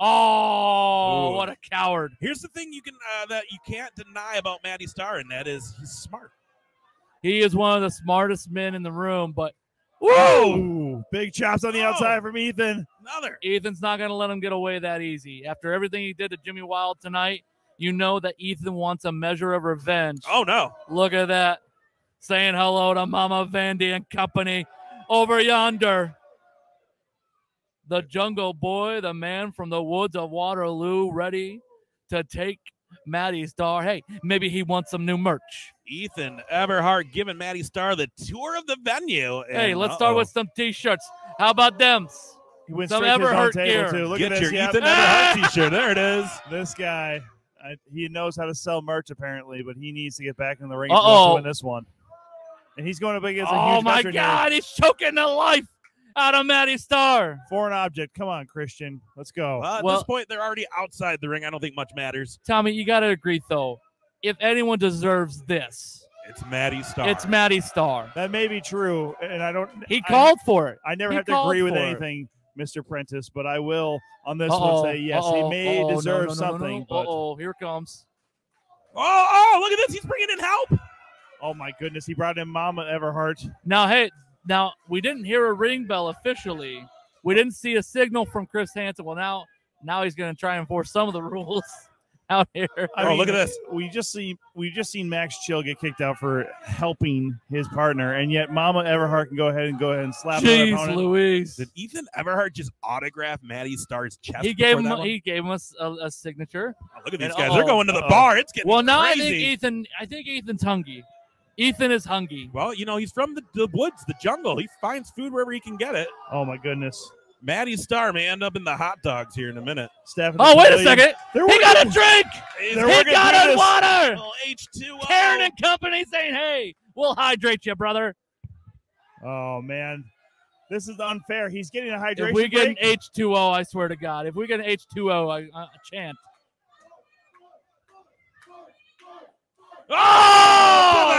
Oh, Ooh. What a coward. Here's the thing you can uh, that you can't deny about Matty Starr, and that is he's smart. He is one of the smartest men in the room, but whoa! Ooh, big chops on the oh. outside from Ethan. Another. Ethan's not going to let him get away that easy. After everything he did to Jimmy Wylde tonight, you know that Ethan wants a measure of revenge. Oh, no. Look at that. Saying hello to Mama Vandy and company over yonder. The Jungle Boy, the man from the woods of Waterloo, ready to take Matty Starr. Hey, maybe he wants some new merch. Ethan Everhart giving Matty Starr the tour of the venue. And hey, let's uh-oh. start with some T-shirts. How about them? Some Everhart gear. Too. Look Get at your this. Ethan Everhart T-shirt. There it is. This guy, I, he knows how to sell merch apparently, but he needs to get back in the ring uh-oh. to win this one. And he's going up against oh a huge my God, here. He's choking the life out of Matty Starr. Foreign object. Come on, Christian. Let's go. Well, at well, this point, they're already outside the ring. I don't think much matters. Tommy, you got to agree, though. If anyone deserves this, it's Matty Starr. It's Matty Starr. That may be true, and I don't. He I, called for it. I never he have to agree with anything, it. Mister Prentice, but I will on this uh-oh, one say yes. Uh-oh, he may uh-oh, deserve no, no, something. No, no, no. Oh, here it comes. Oh, oh! Look at this. He's bringing in help. Oh my goodness! He brought in Mama Everhart. Now, hey. Now, we didn't hear a ring bell officially. We didn't see a signal from Chris Hansen. Well, now now he's going to try and enforce some of the rules out here. I oh, mean, look at this. We just see we just seen Max Chill get kicked out for helping his partner, and yet Mama Everhart can go ahead and go ahead and slap Jeez, him. Jeez, Louise. Did Ethan Everhart just autograph Matty Starr's chest? He gave him he gave us a, a signature. Oh, look at these and, guys. Uh-oh, They're going to the uh-oh. bar. It's getting well, now crazy. I think Ethan I think Ethan's hungry. Ethan is hungry. Well, you know, he's from the, the woods, the jungle. He finds food wherever he can get it. Oh, my goodness. Matty Starr may end up in the hot dogs here in a minute. Staff oh, wait a second. They're he got a drink. They're he got a water. H two O. Karen and company saying, hey, we'll hydrate you, brother. Oh, man. This is unfair. He's getting a hydration If we get break. an H two O, I swear to God. If we get an H two O, I, I chant. Oh,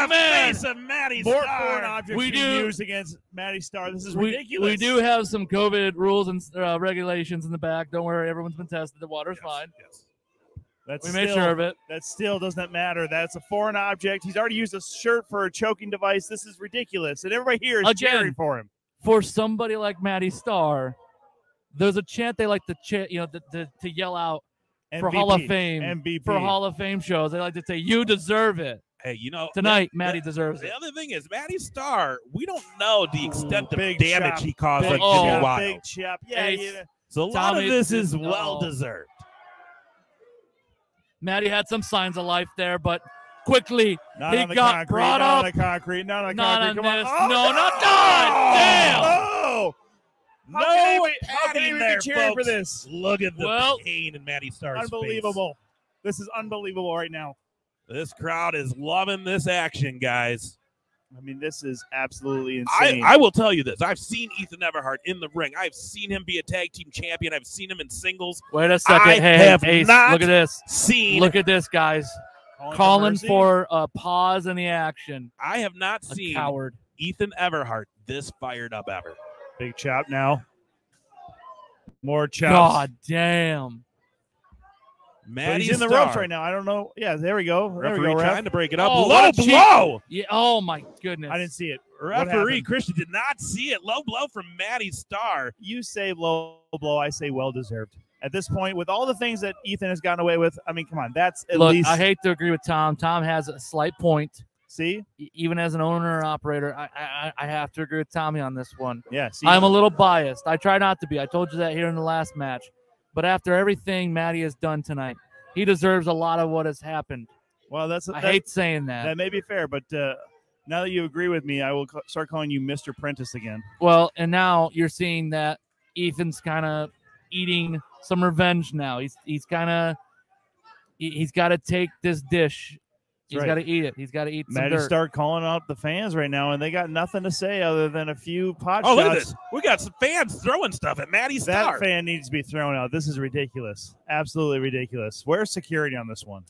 oh man! Face of Matty More foreign objects we do use against Matty Starr. This is we, ridiculous. We do have some COVID rules and uh, regulations in the back. Don't worry, everyone's been tested. The water's yes, fine. Yes, that's we still, made sure of it. That still doesn't matter. That's a foreign object. He's already used a shirt for a choking device. This is ridiculous, and everybody here is Again, cheering for him. For somebody like Matty Starr, there's a chant they like to chant, you know, to, to, to yell out. M V P, for Hall of Fame, M V P. For Hall of Fame shows, they like to say you deserve it. Hey, you know tonight, that, Matty that, deserves the it. The other thing is, Matty Starr. We don't know the extent Ooh, of damage chop, he caused. Big, like Jimmy Wylde. Big chip, yeah. Hey, yeah. So a lot Tommy, of this is no. well deserved. Matty had some signs of life there, but quickly not he got concrete, brought not up. Not on the concrete. Not on the not concrete. On Come this. on. Oh, no, no, not God damn. Oh. How no, can we, how can we there, be cheering folks. for this? Look at the well, pain in Matty Starr's Unbelievable. Face. This is unbelievable right now. This crowd is loving this action, guys. I mean, this is absolutely insane. I, I will tell you this. I've seen Ethan Everhart in the ring. I've seen him be a tag team champion. I've seen him in singles. Wait a second. I hey, have Ace, not look at this. Seen look at this, guys. Calling, calling for, for a pause in the action. I have not a seen coward. Ethan Everhart this fired up ever. Big chop now. More chops. God damn. Matty's in the Starr. ropes right now. I don't know. Yeah, there we go. Referee there we go, trying ref. to break it up. Oh, low blow. Yeah, oh, my goodness. I didn't see it. Referee Christian did not see it. Low blow from Matty Starr. You say low blow. I say well-deserved. At this point, with all the things that Ethan has gotten away with, I mean, come on. That's at Look, least. I hate to agree with Tom. Tom has a slight point. See, even as an owner and operator, I, I I have to agree with Tommy on this one. Yeah, see, I'm a little biased. I try not to be. I told you that here in the last match. But after everything Matty has done tonight, he deserves a lot of what has happened. Well, that's I that, hate saying that. That may be fair, but uh, now that you agree with me, I will start calling you Mister Prentice again. Well, and now you're seeing that Ethan's kind of eating some revenge now. He's he's kind of he, he's got to take this dish He's right. got to eat it. He's got to eat some Matty dirt. Start calling out the fans right now, and they got nothing to say other than a few pot oh, shots. Look at this. We got some fans throwing stuff at Matty Starr. That fan needs to be thrown out. This is ridiculous. Absolutely ridiculous. Where's security on this one?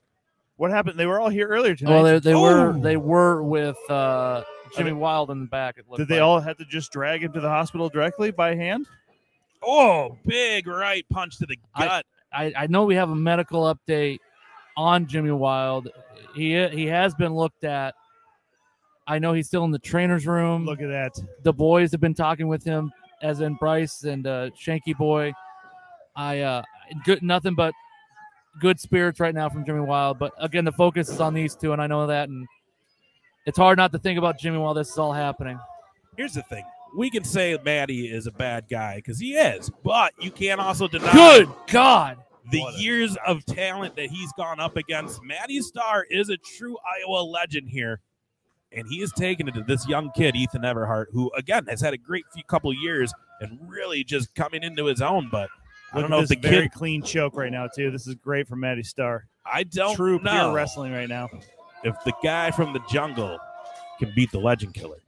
What happened? They were all here earlier tonight. Well, they, they were they were with uh, Jimmy Wylde in the back. It Did they like. all have to just drag him to the hospital directly by hand? Oh, big right punch to the gut. I, I, I know we have a medical update on Jimmy Wylde. He he has been looked at. I know he's still in the trainer's room. Look at that. The boys have been talking with him, as in Bryce and uh, Shanky Boy. I uh, good nothing but good spirits right now from Jimmy Wylde. But again, the focus is on these two, and I know that. And it's hard not to think about Jimmy while this is all happening. Here's the thing. We can say Matty is a bad guy because he is, but you can't also deny. Good God. The years of talent that he's gone up against. Matty Starr is a true Iowa legend here, and he has taken it to this young kid, Ethan Everhart, who, again, has had a great few couple years and really just coming into his own. But I don't know if the kid... Very clean choke right now, too. This is great for Matty Starr. I don't true, know. True, pure wrestling right now. If the guy from the jungle can beat the legend killer,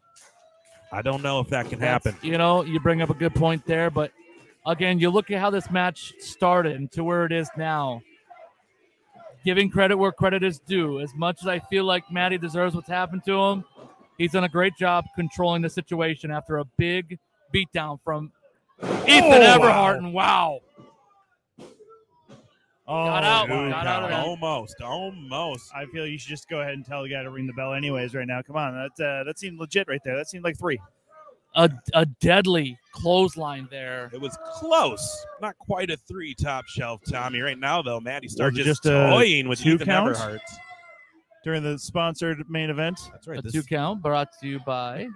I don't know if that can That's, happen. You know, you bring up a good point there, but... Again, you look at how this match started and to where it is now. Giving credit where credit is due. As much as I feel like Matty deserves what's happened to him, he's done a great job controlling the situation after a big beatdown from Ethan oh, Everhart. Wow. And wow. Oh, got out. Dude, got out of that. Almost. Almost. I feel you should just go ahead and tell the guy to ring the bell anyways right now. Come on. That, uh, that seemed legit right there. That seemed like three. A, a deadly clothesline there. It was close. Not quite a three top shelf, Tommy. Right now, though, Matty Starr just, just toying with Ethan Everhart during the sponsored main event. That's right. A this... two count brought to you by...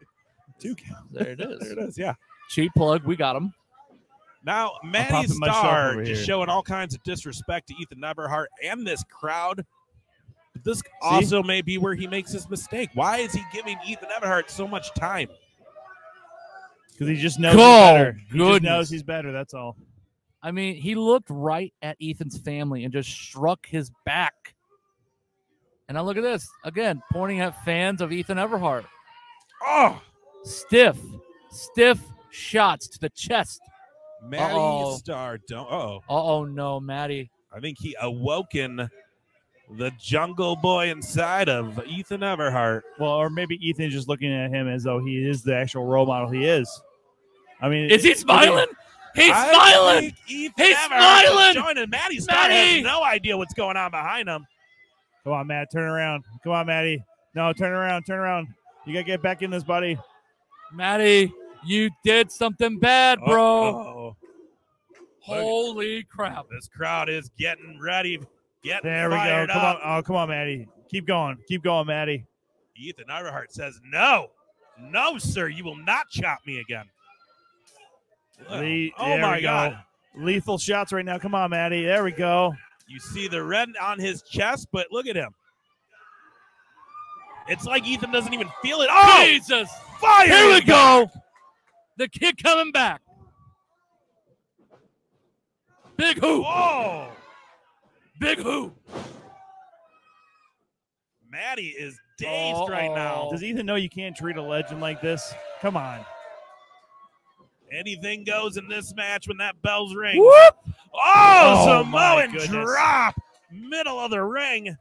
Two count. There it is. There it is, yeah. Cheap plug. We got him. Now, Matty Starr just showing all kinds of disrespect to Ethan Everhart and this crowd. But this See? also may be where he makes his mistake. Why is he giving Ethan Everhart so much time? Because he just knows oh, he's better. He just knows he's better, that's all. I mean, he looked right at Ethan's family and just struck his back. And now look at this. Again, pointing at fans of Ethan Everhart. Oh! Stiff. Stiff shots to the chest. Matty uh-oh. Starr. Don't, uh-oh. Uh-oh, no, Matty. I think he awoken the jungle boy inside of Ethan Everhart. Well, or maybe Ethan's just looking at him as though he is the actual role model he is. I mean, is he smiling? He's smiling. He's smiling. Joining Matty Starr has no idea what's going on behind him. Come on, Matt, turn around. Come on, Matty. No, turn around, turn around. You gotta get back in this, buddy. Matty, you did something bad, bro. Oh, oh. Holy crap! This crowd is getting ready. Get there we go. Come up. on, oh, come on, Matty. Keep going. Keep going, Matty. Ethan Everhart says, "No, no, sir, you will not chop me again." Le oh my God! Go. Lethal shots right now. Come on, Matty. There we go. You see the red on his chest, but look at him. It's like Ethan doesn't even feel it. Oh, Jesus! Fire! Here we go. Back. The kick coming back. Big hoop. Whoa. Big hoop. Matty is dazed oh. right now. Does Ethan know you can't treat a legend like this? Come on. Anything goes in this match when that bell's ring. Whoop. Oh, oh Samoan drop. Middle of the ring.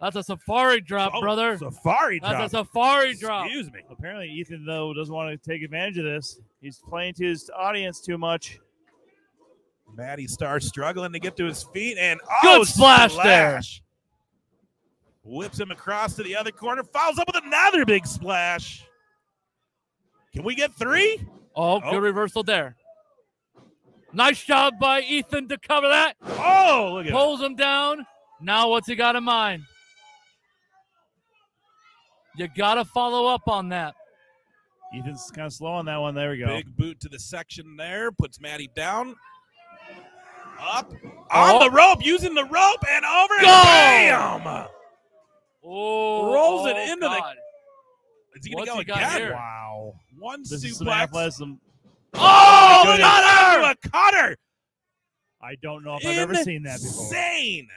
That's a safari drop, oh, brother. Safari drop. That's a safari drop. Excuse me. Apparently Ethan, though, doesn't want to take advantage of this. He's playing to his audience too much. Matty Starr struggling to get to his feet, and oh, good splash, splash there. Whips him across to the other corner, fouls up with another big splash. Can we get three? Oh, oh, good reversal there. Nice job by Ethan to cover that. Oh, look at that. Pulls him down. Now what's he got in mind? You got to follow up on that. Ethan's kind of slow on that one. There we go. Big boot to the section there. Puts Matty down. Up on oh. the rope, using the rope, and over. Go. And bam! Oh, rolls it into God. the. Is he gonna What's go he again? Here? Wow! One this suplex. Oh, oh cutter! A cutter! I don't know if I've Insane. ever seen that before. Insane!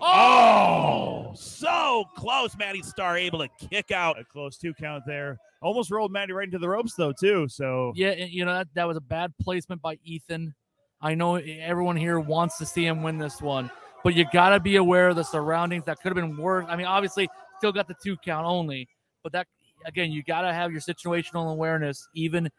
Oh, oh, so close. Matty Starr able to kick out. A close two count there. Almost rolled Matty right into the ropes, though, too. So yeah, and, you know, that, that was a bad placement by Ethan. I know everyone here wants to see him win this one, but you got to be aware of the surroundings. That could have been worse. I mean, obviously, still got the two count only, but that, again, you got to have your situational awareness, even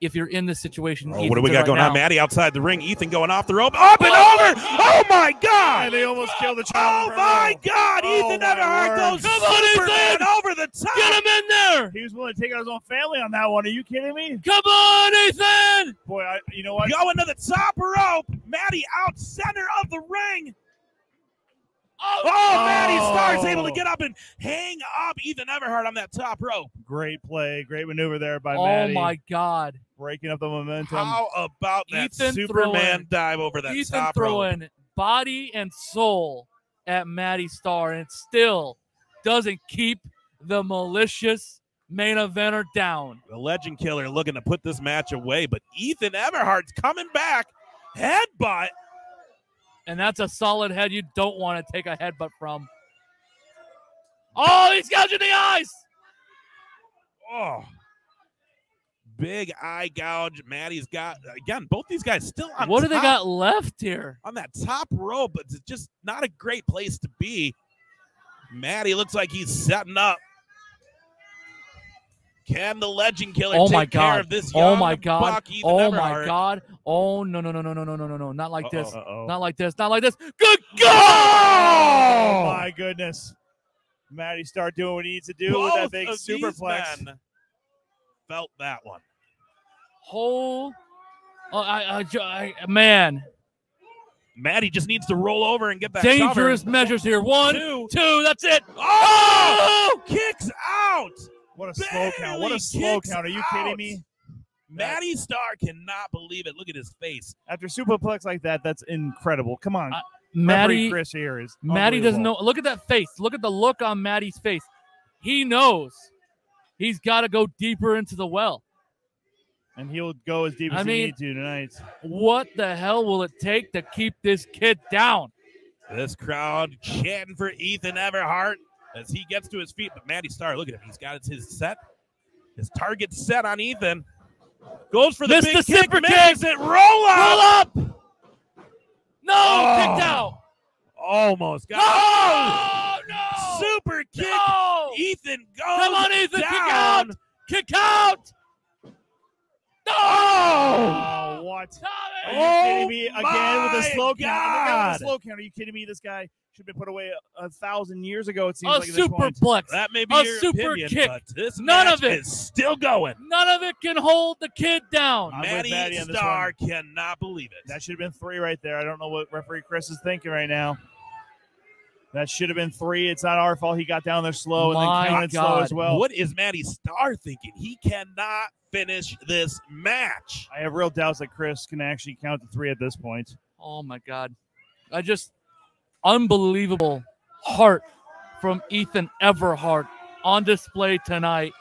if you're in this situation. Oh, what do we got right going now on? Matty outside the ring. Ethan going off the rope. Up and oh, over. Oh, my God. And they almost killed the child. Oh, my God. Oh, Ethan Everhart goes Come Superman on, over the top. Get him in there. He was willing to take out his own family on that one. Are you kidding me? Come on, Ethan. Boy, I, you know what? Going to the top rope. Matty out center of the ring. Oh, oh, Matty Starr's able to get up and hang up Ethan Everhart on that top rope. Great play. Great maneuver there by oh Matty. Oh, my God. Breaking up the momentum. How about that Ethan Superman dive over that Ethan top rope? Ethan throwing body and soul at Matty Starr, and it still doesn't keep the malicious main eventer down. The legend killer looking to put this match away, but Ethan Everhart's coming back. Headbutt. And that's a solid head you don't want to take a headbutt from. Oh, he's gouging the eyes. Oh, big eye gouge. Matty's got, again, both these guys still on What top, do they got left here? On that top rope, but it's just not a great place to be. Matty looks like he's setting up. Can the legend killer oh take my God. care of this young Oh, my God. Buck, Ethan oh, Everhart. my God. Oh, no, no, no, no, no, no, no, no, no. Not like uh-oh, this. Uh-oh. Not like this. Not like this. Good God! Oh, my goodness. Matty Starr doing what he needs to do Both with that big superplex. Felt that one. Whole. Oh, I, I, I, man. Matty just needs to roll over and get that Dangerous cover. measures here. One, two. two. That's it. Oh! oh! Kicks out. What a Barely slow count. What a slow count. Are you out. kidding me? Matty Starr cannot believe it. Look at his face. After superplex like that, that's incredible. Come on. Uh, Matty Chris here is Matty doesn't know. Look at that face. Look at the look on Matty's face. He knows he's got to go deeper into the well. And he'll go as deep as I mean, he needs to tonight. What the hell will it take to keep this kid down? This crowd chanting for Ethan Everhart as he gets to his feet, but Matty Starr, look at him. He's got his set, his target set on Ethan. Goes for the Missed big the kick, kick. Makes it. Roll up. Roll up. No, oh. kicked out. Almost got no. it. Oh, no. Super kick. No. Ethan goes Come on, Ethan. Down. Kick out. Kick out. No. Oh, oh what? Tommy. Are you kidding me? Again oh with a slow count. With a slow count. Are you kidding me? This guy should have been put away a, a thousand years ago, it seems a like. A superplex. That may be a your super opinion, kick. But this None match of it. is still going. None of it can hold the kid down. Matty, Matty Starr cannot believe it. That should have been three right there. I don't know what referee Chris is thinking right now. That should have been three. It's not our fault. He got down there slow My and then counted God. slow as well. What is Matty Starr thinking? He cannot finish this match. I have real doubts that Chris can actually count to three at this point. Oh, my God. I just... Unbelievable heart from Ethan Everhart on display tonight.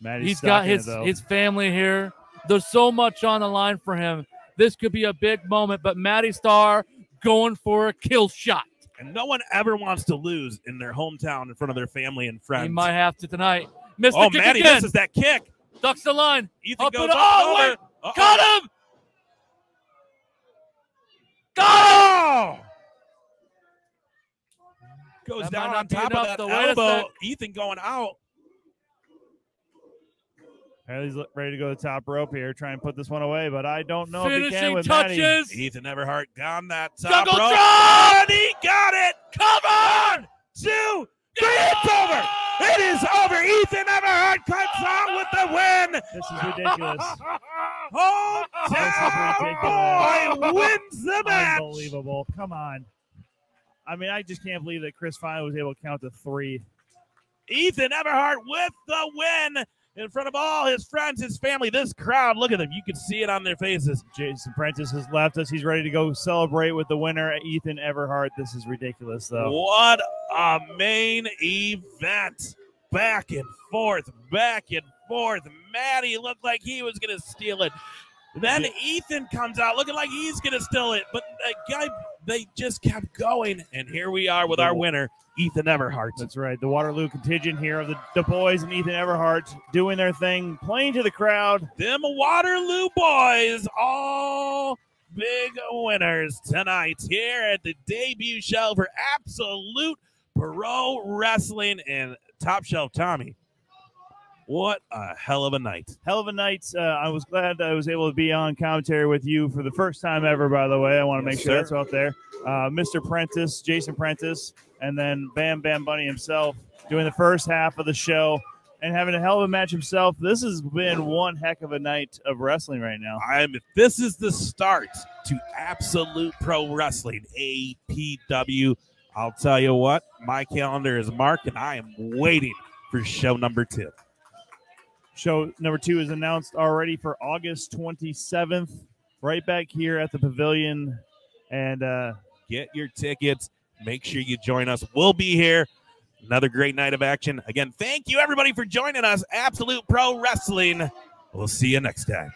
Matty's He's got his, it, his family here. There's so much on the line for him. This could be a big moment, but Matty Starr going for a kill shot. And no one ever wants to lose in their hometown in front of their family and friends. He might have to tonight. Missed oh, the kick Matty again. misses that kick. Ducks the line. Ethan up goes and over. Uh-oh. Got him! Got him! Goes that down on top of that elbow. Ethan going out. He's ready to go to the top rope here. Try and put this one away, but I don't know Finishing if he can with touches. Matty. Ethan Everhart down that top Jungle rope. Drop! And he got it. Come on. One, two, three. Yeah! It's over. It is over. Ethan Everhart cuts out with the win. This is ridiculous. Hometown boy wins the match. Unbelievable. Come on. I mean, I just can't believe that Chris finally was able to count to three. Ethan Everhart with the win in front of all his friends, his family, this crowd. Look at them. You can see it on their faces. Jason Prentice has left us. He's ready to go celebrate with the winner, Ethan Everhart. This is ridiculous, though. What a main event. Back and forth, back and forth. Matty looked like he was going to steal it. Then Ethan comes out looking like he's going to steal it, but that guy, they just kept going, and here we are with our winner, Ethan Everhart. That's right, the Waterloo contingent here of the, the boys and Ethan Everhart doing their thing, playing to the crowd. Them Waterloo boys, all big winners tonight here at the debut show for Absolute Pro Wrestling and Top Shelf Tommy. What a hell of a night. Hell of a night. Uh, I was glad that I was able to be on commentary with you for the first time ever, by the way. I want to yes, make sure sir. that's out there. Uh, Mister Prentice, Jason Prentice, and then Bam Bam Bundy himself doing the first half of the show and having a hell of a match himself. This has been one heck of a night of wrestling right now. I'm, this is the start to Absolute Pro Wrestling, A P W. I'll tell you what, my calendar is marked, and I am waiting for show number two. Show number two is announced already for August twenty-seventh, right back here at the Pavilion. And uh, get your tickets. Make sure you join us. We'll be here. Another great night of action. Again, thank you, everybody, for joining us. Absolute Pro Wrestling. We'll see you next time.